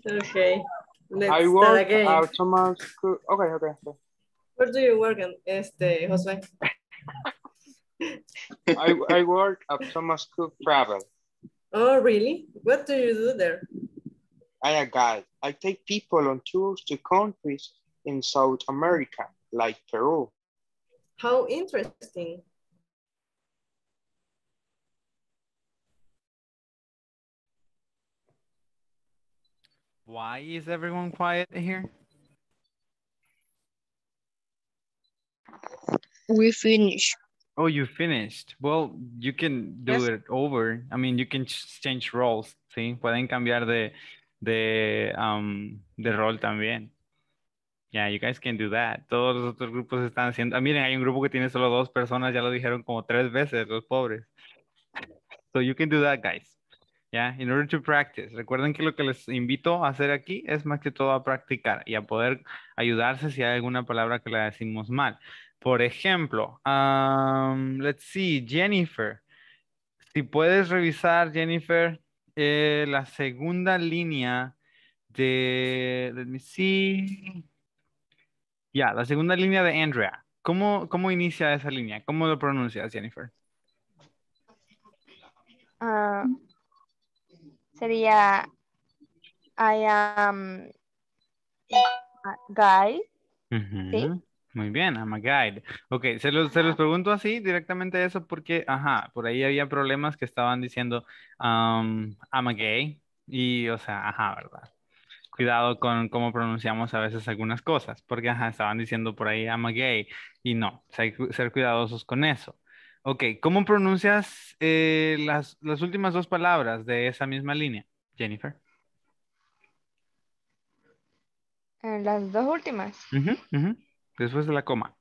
Okay. Let's I work at Thomas Cook. Okay. Where do you work, Josué? I work at Thomas Cook Travel. Oh, really? What do you do there? I'm a guide. I take people on tours to countries in South America, like Peru. How interesting. Why is everyone quiet here? We finished. Oh, you finished. Well, you can do it over. I mean, you can change roles, ¿sí? Pueden cambiar de rol también. Yeah, you guys can do that. Todos los otros grupos están haciendo... miren, hay un grupo que tiene solo 2 personas. Ya lo dijeron como 3 veces, los pobres. So you can do that, guys. Yeah, in order to practice. Recuerden que lo que les invito a hacer aquí es más que todo a practicar y a poder ayudarse si hay alguna palabra que la decimos mal. Por ejemplo, let's see, Jennifer. Si puedes revisar, Jennifer, la segunda línea de... Let me see. Yeah, la segunda línea de Andrea. ¿Cómo inicia esa línea? ¿Cómo lo pronuncias, Jennifer? Sería... I am... guy. ¿Sí? Muy bien, I'm a guide. Ok, se los pregunto así, directamente eso, porque, ajá, por ahí había problemas que estaban diciendo I'm a gay, y, o sea, ajá, ¿verdad? Cuidado con cómo pronunciamos a veces algunas cosas, porque, ajá, estaban diciendo por ahí I'm a gay, y no, hay que ser cuidadosos con eso. Ok, ¿cómo pronuncias las últimas 2 palabras de esa misma línea, Jennifer? Las 2 últimas. Después de la coma.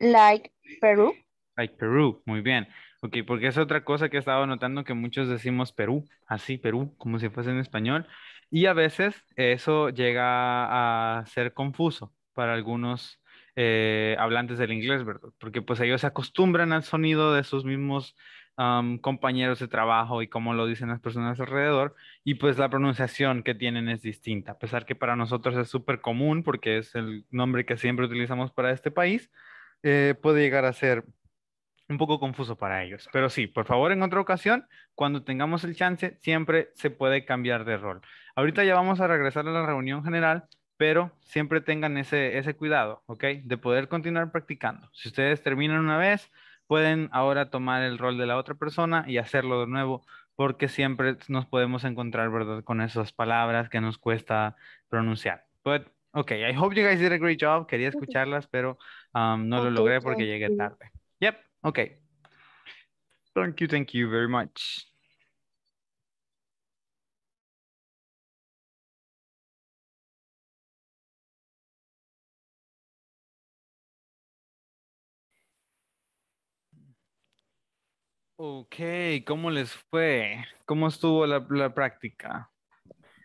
Like Perú. Like Perú, muy bien. Ok, porque es otra cosa que he estado notando que muchos decimos Perú, así Perú, como si fuese en español. Y a veces eso llega a ser confuso para algunos hablantes del inglés, ¿verdad? Porque pues ellos se acostumbran al sonido de sus mismos compañeros de trabajo y cómo lo dicen las personas alrededor, y pues la pronunciación que tienen es distinta, a pesar que para nosotros es súper común porque es el nombre que siempre utilizamos para este país, puede llegar a ser un poco confuso para ellos, pero sí, por favor, en otra ocasión, cuando tengamos el chance, siempre se puede cambiar de rol. Ahorita ya vamos a regresar a la reunión general, pero siempre tengan ese cuidado, ¿ok? De poder continuar practicando. Si ustedes terminan una vez, pueden ahora tomar el rol de la otra persona y hacerlo de nuevo, porque siempre nos podemos encontrar, ¿verdad?, con esas palabras que nos cuesta pronunciar. But, okay, I hope you guys did a great job. Quería escucharlas, pero no lo logré porque llegué tarde. Yep, okay. Thank you very much. Ok, ¿cómo les fue? ¿Cómo estuvo la práctica?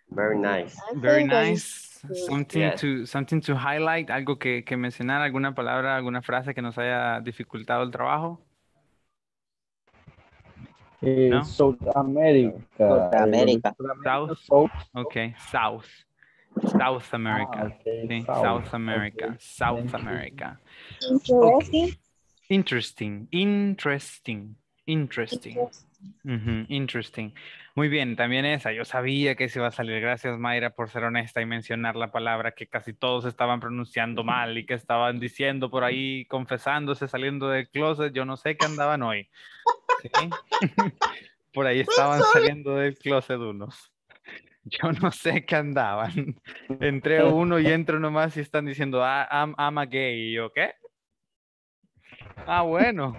Very nice. Very nice. Something to highlight, algo que mencionar, alguna palabra, alguna frase que nos haya dificultado el trabajo. No? South America. Interesting. Okay. Interesting. Muy bien, también esa. Yo sabía que se iba a salir. Gracias, Mayra, por ser honesta y mencionar la palabra que casi todos estaban pronunciando mal y que estaban diciendo por ahí, confesándose, saliendo del closet. Yo no sé qué andaban hoy. ¿Sí? Por ahí estaban saliendo del closet unos. Yo no sé qué andaban. Entré uno y entro nomás y están diciendo, I'm a gay. Y yo, ¿qué? Ah, bueno.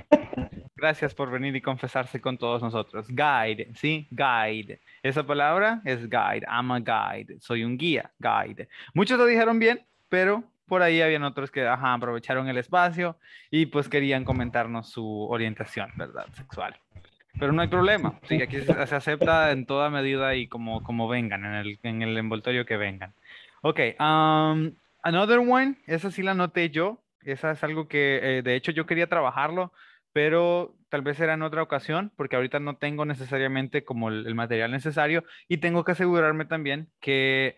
Gracias por venir y confesarse con todos nosotros. Guide, ¿sí? Guide. Esa palabra es guide. I'm a guide. Soy un guía. Guide. Muchos lo dijeron bien, pero por ahí habían otros que aprovecharon el espacio y pues querían comentarnos su orientación, ¿verdad? Sexual. Pero no hay problema. Sí, aquí se acepta en toda medida y como vengan, en el envoltorio que vengan. Ok. Another one. Esa sí la noté yo. Esa es algo que, de hecho, yo quería trabajarlo, pero tal vez será en otra ocasión, porque ahorita no tengo necesariamente como el material necesario y tengo que asegurarme también que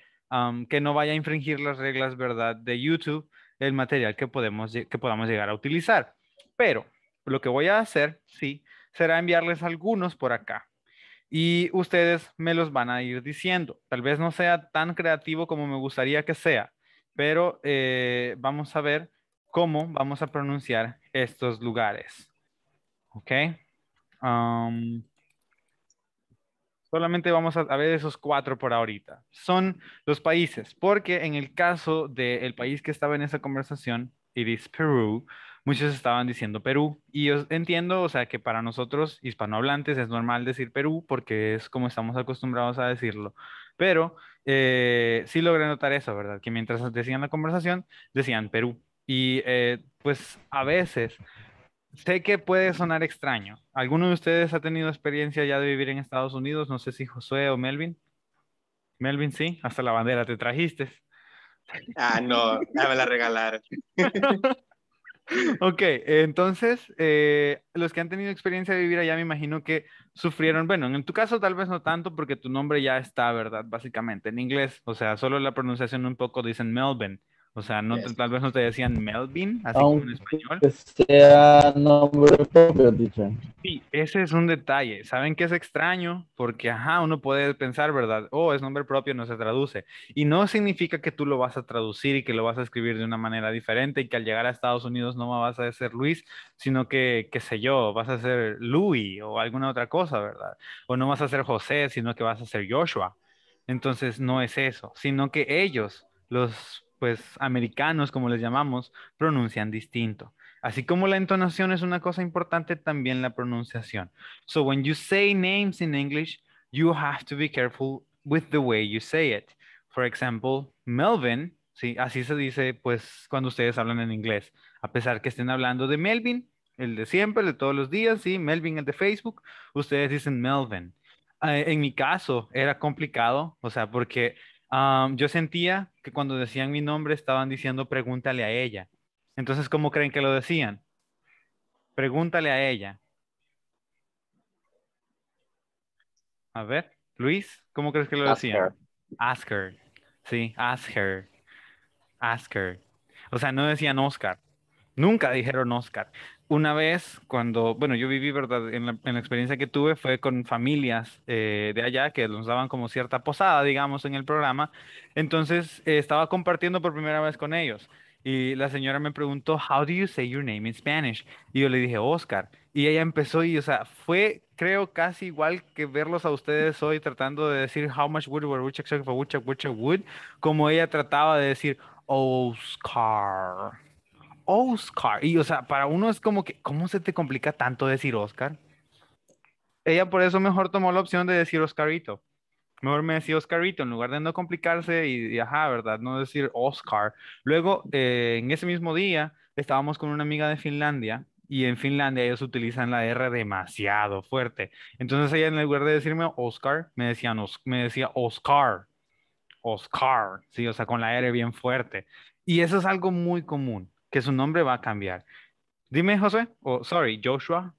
no vaya a infringir las reglas, ¿verdad?, de YouTube, el material que podamos llegar a utilizar. Pero lo que voy a hacer, sí, será enviarles algunos por acá y ustedes me los van a ir diciendo. Tal vez no sea tan creativo como me gustaría que sea, pero vamos a ver cómo vamos a pronunciar estos lugares. Ok. Solamente vamos a ver esos 4 por ahorita. Son los países, porque en el caso del país que estaba en esa conversación, it is Perú, muchos estaban diciendo Perú. Y yo entiendo, o sea, que para nosotros hispanohablantes es normal decir Perú, porque es como estamos acostumbrados a decirlo. Pero sí logré notar eso, ¿verdad? Que mientras decían la conversación, decían Perú. Y pues a veces... Sé que puede sonar extraño. ¿Alguno de ustedes ha tenido experiencia ya de vivir en Estados Unidos? No sé si Josué o Melvin. Melvin, sí. Hasta la bandera te trajiste. Ah, no. Ya me la regalaron. Ok. Entonces, los que han tenido experiencia de vivir allá, me imagino que sufrieron. Bueno, en tu caso tal vez no tanto porque tu nombre ya está, ¿verdad? Básicamente en inglés. O sea, solo la pronunciación un poco dicen Melvin. O sea, no, yes. Tal vez no te decían Melvin, así como en español. Que sea nombre propio, teacher. Sí, ese es un detalle. ¿Saben qué es extraño? Porque, uno puede pensar, ¿verdad? Oh, es nombre propio, no se traduce. Y no significa que tú lo vas a traducir y que lo vas a escribir de una manera diferente y que al llegar a Estados Unidos no vas a ser Luis, sino que, qué sé yo, vas a ser Louis o alguna otra cosa, ¿verdad? O no vas a ser José, sino que vas a ser Joshua. Entonces, no es eso, sino que ellos, los... pues americanos, como les llamamos, pronuncian distinto. Así como la entonación es una cosa importante, también la pronunciación. So when you say names in English, you have to be careful with the way you say it. For example, Melvin, ¿sí? Así se dice pues cuando ustedes hablan en inglés. A pesar que estén hablando de Melvin, el de siempre, el de todos los días, ¿sí? Melvin, el de Facebook, ustedes dicen Melvin. En mi caso era complicado, o sea, porque... yo sentía que cuando decían mi nombre estaban diciendo pregúntale a ella. Entonces, ¿cómo creen que lo decían? Pregúntale a ella. A ver, Luis, ¿cómo crees que lo decían? Ask her. Sí, ask her. Ask her. O sea, no decían Oscar. Nunca dijeron Oscar. Una vez cuando, bueno, yo viví, ¿verdad? En la experiencia que tuve fue con familias de allá que nos daban como cierta posada, digamos, en el programa. Entonces, estaba compartiendo por primera vez con ellos. Y la señora me preguntó, how do you say your name in Spanish? Y yo le dije, Oscar. Y ella empezó y, o sea, fue, creo, casi igual que verlos a ustedes hoy tratando de decir how much wood, wood, como ella trataba de decir Oscar. Oscar. Y, o sea, para uno es como que, ¿cómo se te complica tanto decir Oscar? Ella por eso mejor tomó la opción de decir Oscarito. Mejor me decía Oscarito, en lugar de no complicarse y ¿verdad? No decir Oscar. Luego, en ese mismo día, estábamos con una amiga de Finlandia y en Finlandia ellos utilizan la R demasiado fuerte. Entonces ella, en lugar de decirme Oscar, me decía Oscar. Oscar, sí, o sea, con la R bien fuerte. Y eso es algo muy común, que su nombre va a cambiar. Dime, José, Joshua.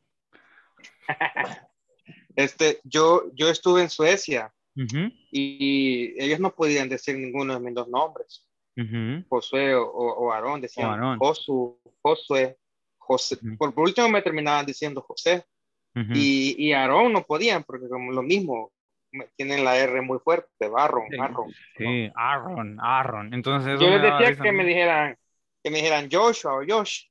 Yo estuve en Suecia y ellos no podían decir ninguno de mis dos nombres. Josué o Aarón, decían Josué, José. Por último me terminaban diciendo José. Y Aarón no podían, porque como lo mismo, tienen la R muy fuerte, Aarón. Entonces, yo les decía que me dijeran Joshua o Josh.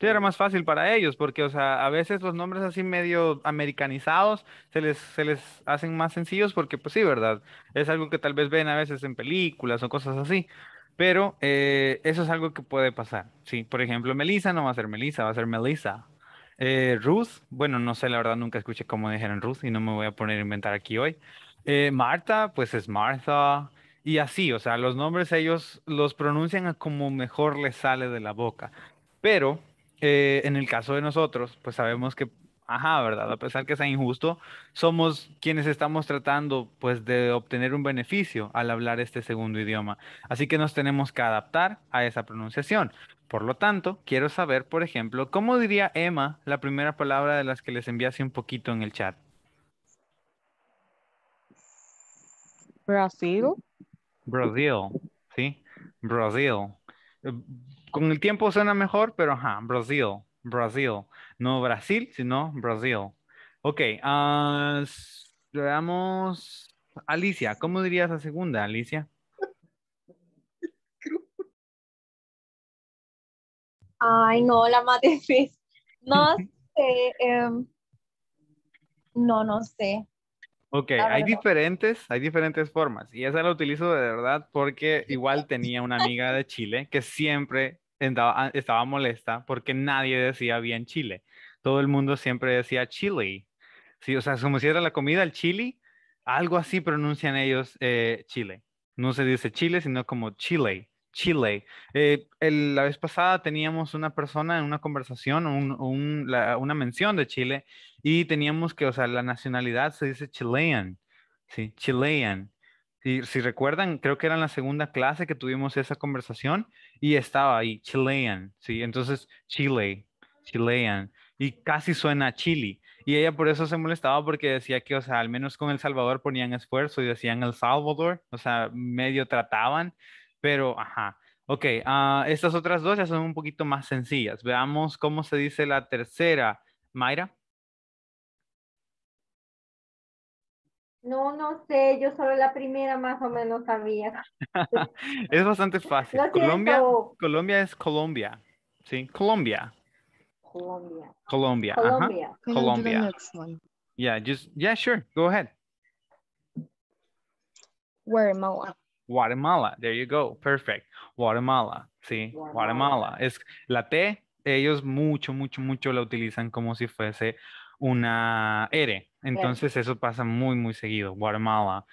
Sí, era más fácil para ellos, porque, o sea, a veces los nombres así medio americanizados se les hacen más sencillos porque, pues sí, ¿verdad? Es algo que tal vez ven a veces en películas o cosas así, pero eso es algo que puede pasar, sí. Por ejemplo, Melissa no va a ser Melissa, va a ser Melissa. Ruth, bueno, no sé, la verdad nunca escuché cómo dijeron Ruth y no me voy a poner a inventar aquí hoy. Marta, pues es Martha, y así, o sea, los nombres ellos los pronuncian a como mejor les sale de la boca, pero en el caso de nosotros, pues sabemos que, ¿verdad? A pesar que sea injusto, somos quienes estamos tratando, pues, de obtener un beneficio al hablar este segundo idioma, así que nos tenemos que adaptar a esa pronunciación. Por lo tanto, quiero saber, por ejemplo, ¿cómo diría Emma la primera palabra de las que les envié hace un poquito en el chat? Brasil. Brasil, ¿sí? Brasil. Con el tiempo suena mejor, pero Brasil. Brasil. No Brasil, sino Brasil. Ok, veamos. Alicia, ¿cómo dirías la segunda, Alicia? Ay, no, la más difícil. No sé. No sé. Ok, hay diferentes formas. Y esa la utilizo de verdad porque igual tenía una amiga de Chile que siempre estaba molesta porque nadie decía bien Chile. Todo el mundo siempre decía chili. Sí, o sea, como si era la comida, el chili, algo así pronuncian ellos Chile. No se dice Chile, sino como Chile. Chile. La vez pasada teníamos una persona en una conversación, una mención de Chile, y teníamos que, o sea, la nacionalidad se dice chilean, ¿sí? Chilean. Y si recuerdan, creo que era en la segunda clase que tuvimos esa conversación y estaba ahí, chilean, ¿sí? Entonces, Chile, chilean, y casi suena a Chile. Y ella por eso se molestaba porque decía que, o sea, al menos con El Salvador ponían esfuerzo y decían El Salvador, o sea, medio trataban. Pero, ok, estas otras dos ya son un poquito más sencillas. Veamos cómo se dice la tercera. Mayra. No sé, yo solo la primera más o menos sabía. Es bastante fácil. Colombia es Colombia, ¿sí? Colombia. Colombia. The next one. Yeah, sure, go ahead. Guatemala, there you go, perfect. Guatemala, sí, Guatemala. Es la T, ellos mucho la utilizan como si fuese una R. Entonces eso pasa muy seguido, Guatemala.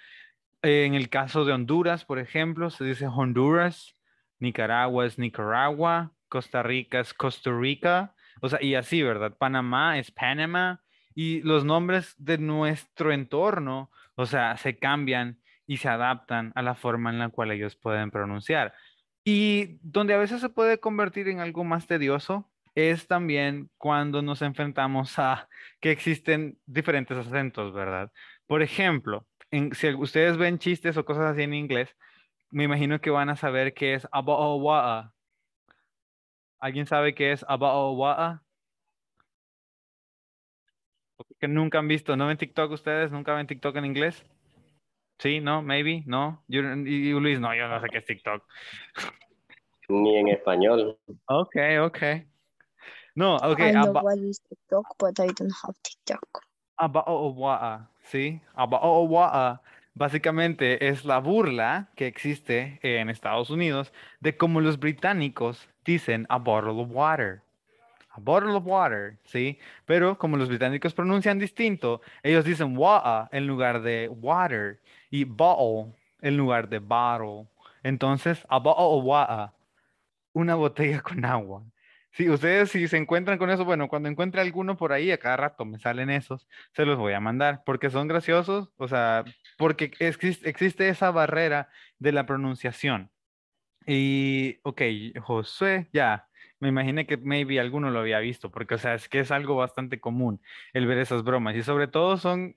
En el caso de Honduras, por ejemplo, se dice Honduras, Nicaragua es Nicaragua, Costa Rica es Costa Rica, o sea, y así, ¿verdad? Panamá es Panamá, y los nombres de nuestro entorno, o sea, se cambian y se adaptan a la forma en la cual ellos pueden pronunciar. Y donde a veces se puede convertir en algo más tedioso es también cuando nos enfrentamos a que existen diferentes acentos, ¿verdad? Por ejemplo, si ustedes ven chistes o cosas así en inglés, me imagino que van a saber qué es abaowa'a. ¿Alguien sabe qué es abaowa'a? Que nunca han visto, ¿no ven TikTok ustedes? ¿Nunca ven TikTok en inglés? Sí, no, maybe, no. Y Luis, no, yo no sé qué es TikTok. Ni en español. Okay. No, okay. I know what is TikTok, but I don't have TikTok. Abaowa'a, ¿sí? Abaowa'a básicamente es la burla que existe en Estados Unidos de cómo los británicos dicen a bottle of water. A bottle of water, ¿sí? Pero como los británicos pronuncian distinto, ellos dicen wa'a en lugar de water y bottle en lugar de bottle. Entonces, a bottle of water, una botella con agua. Sí, ustedes si se encuentran con eso, bueno, cuando encuentre alguno por ahí, a cada rato me salen esos, se los voy a mandar, porque son graciosos, o sea, porque existe esa barrera de la pronunciación. Y, ok, Josué, ya, me imaginé que maybe alguno lo había visto, porque, o sea, es que es algo bastante común el ver esas bromas, y sobre todo son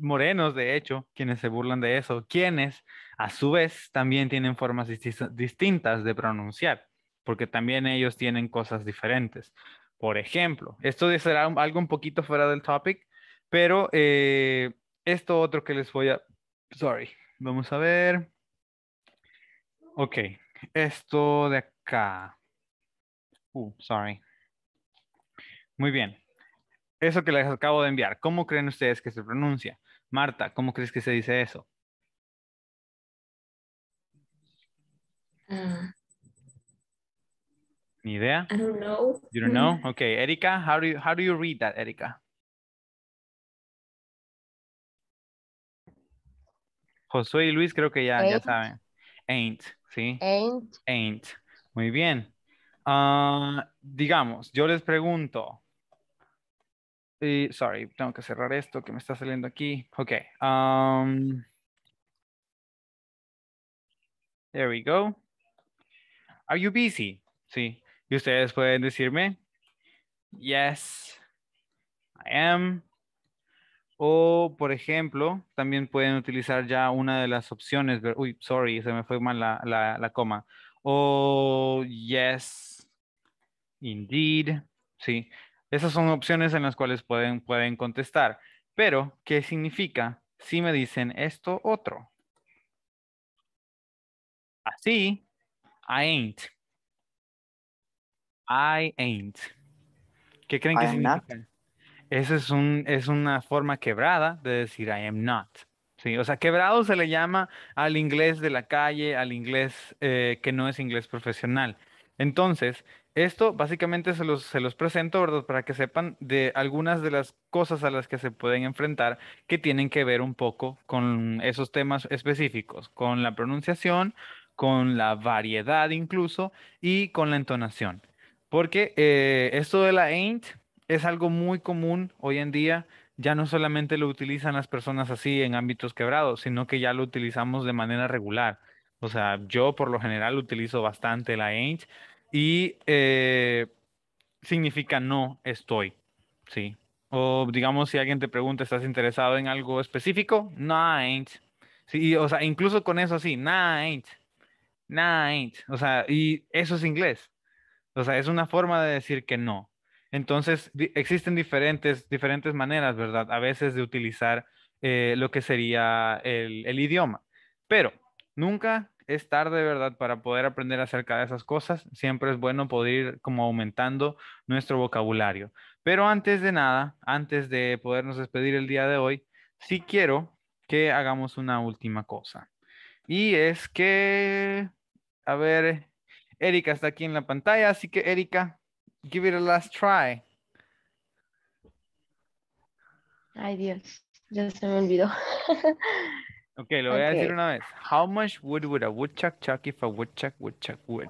morenos, de hecho, quienes se burlan de eso, quienes, a su vez, también tienen formas distintas de pronunciar, porque también ellos tienen cosas diferentes. Por ejemplo, esto será algo un poquito fuera del topic, pero esto otro que les voy a... Sorry, vamos a ver. Ok, esto de acá. Sorry. Muy bien. Eso que les acabo de enviar, ¿cómo creen ustedes que se pronuncia? Marta, ¿cómo crees que se dice eso? Ni idea. I don't know. You don't know? Okay, Erika, how do you read that, Erika? Josué y Luis creo que ya saben. Ain't, ¿sí? Ain't. Ain't. Muy bien. Digamos, yo les pregunto. Sorry, tengo que cerrar esto que me está saliendo aquí. Okay. There we go. Are you busy? Sí. Y ustedes pueden decirme, yes, I am. O, por ejemplo, también pueden utilizar ya una de las opciones. Uy, sorry, se me fue mal la coma. O, yes, indeed. Sí, esas son opciones en las cuales pueden contestar. Pero, ¿qué significa si me dicen esto otro? Así, I ain't. I ain't. ¿Qué creen que significa? Esa es una forma quebrada de decir I am not. ¿Sí? O sea, quebrado se le llama al inglés de la calle, al inglés que no es inglés profesional. Entonces, esto básicamente se los presento, ¿verdad? Para que sepan de algunas de las cosas a las que se pueden enfrentar que tienen que ver un poco con esos temas específicos, con la pronunciación, con la variedad incluso y con la entonación. Porque esto de la ain't es algo muy común hoy en día. Ya no solamente lo utilizan las personas así en ámbitos quebrados, sino que ya lo utilizamos de manera regular. O sea, yo por lo general utilizo bastante la ain't y significa no estoy, ¿sí? O digamos, si alguien te pregunta, ¿estás interesado en algo específico? No, I ain't. Sí, o sea, incluso con eso así, no, I ain't. No, I ain't. O sea, y eso es inglés. O sea, es una forma de decir que no. Entonces, existen diferentes maneras, ¿verdad? A veces de utilizar lo que sería el idioma. Pero nunca es tarde, ¿verdad? Para poder aprender acerca de esas cosas. Siempre es bueno poder ir como aumentando nuestro vocabulario. Pero antes de nada, antes de podernos despedir el día de hoy, sí quiero que hagamos una última cosa. Y es que, a ver... Erika está aquí en la pantalla, así que Erika, give it a last try. Ay Dios, ya se me olvidó. Ok, lo voy a decir una vez. How much wood would a woodchuck chuck if a woodchuck would chuck wood?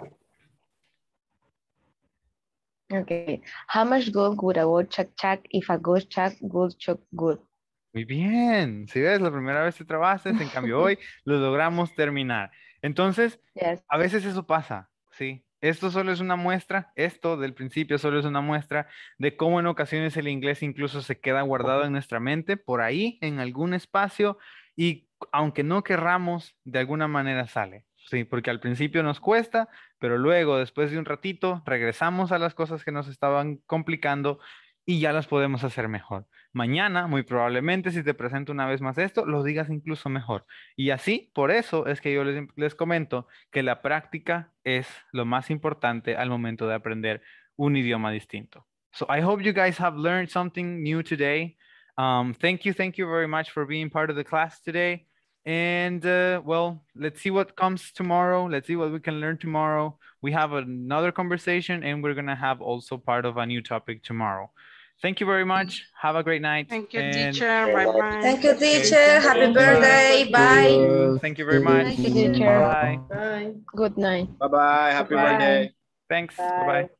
Ok, how much gold would a woodchuck chuck if a woodchuck would chuck wood? Muy bien, si ves, la primera vez te trabaste, en cambio hoy lo logramos terminar. Entonces, yes. A veces eso pasa. Sí, esto solo es una muestra, esto del principio solo es una muestra de cómo en ocasiones el inglés incluso se queda guardado en nuestra mente, por ahí, en algún espacio, y aunque no querramos, de alguna manera sale. Sí, porque al principio nos cuesta, pero luego, después de un ratito, regresamos a las cosas que nos estaban complicando y ya las podemos hacer mejor. Mañana, muy probablemente, si te presento una vez más esto, lo digas incluso mejor. Y así, por eso es que yo les comento que la práctica es lo más importante al momento de aprender un idioma distinto. So I hope you guys have learned something new today. Thank you very much for being part of the class today. And well, let's see what comes tomorrow. Let's see what we can learn tomorrow. We have another conversation and we're gonna have also part of a new topic tomorrow. Thank you very much. Have a great night. Thank you, teacher. Bye-bye. Thank you, teacher. Happy birthday. Bye. Thank you very much. Thank you, teacher. Bye. Bye. Good night. Bye-bye. Happy birthday. Thanks. Bye-bye.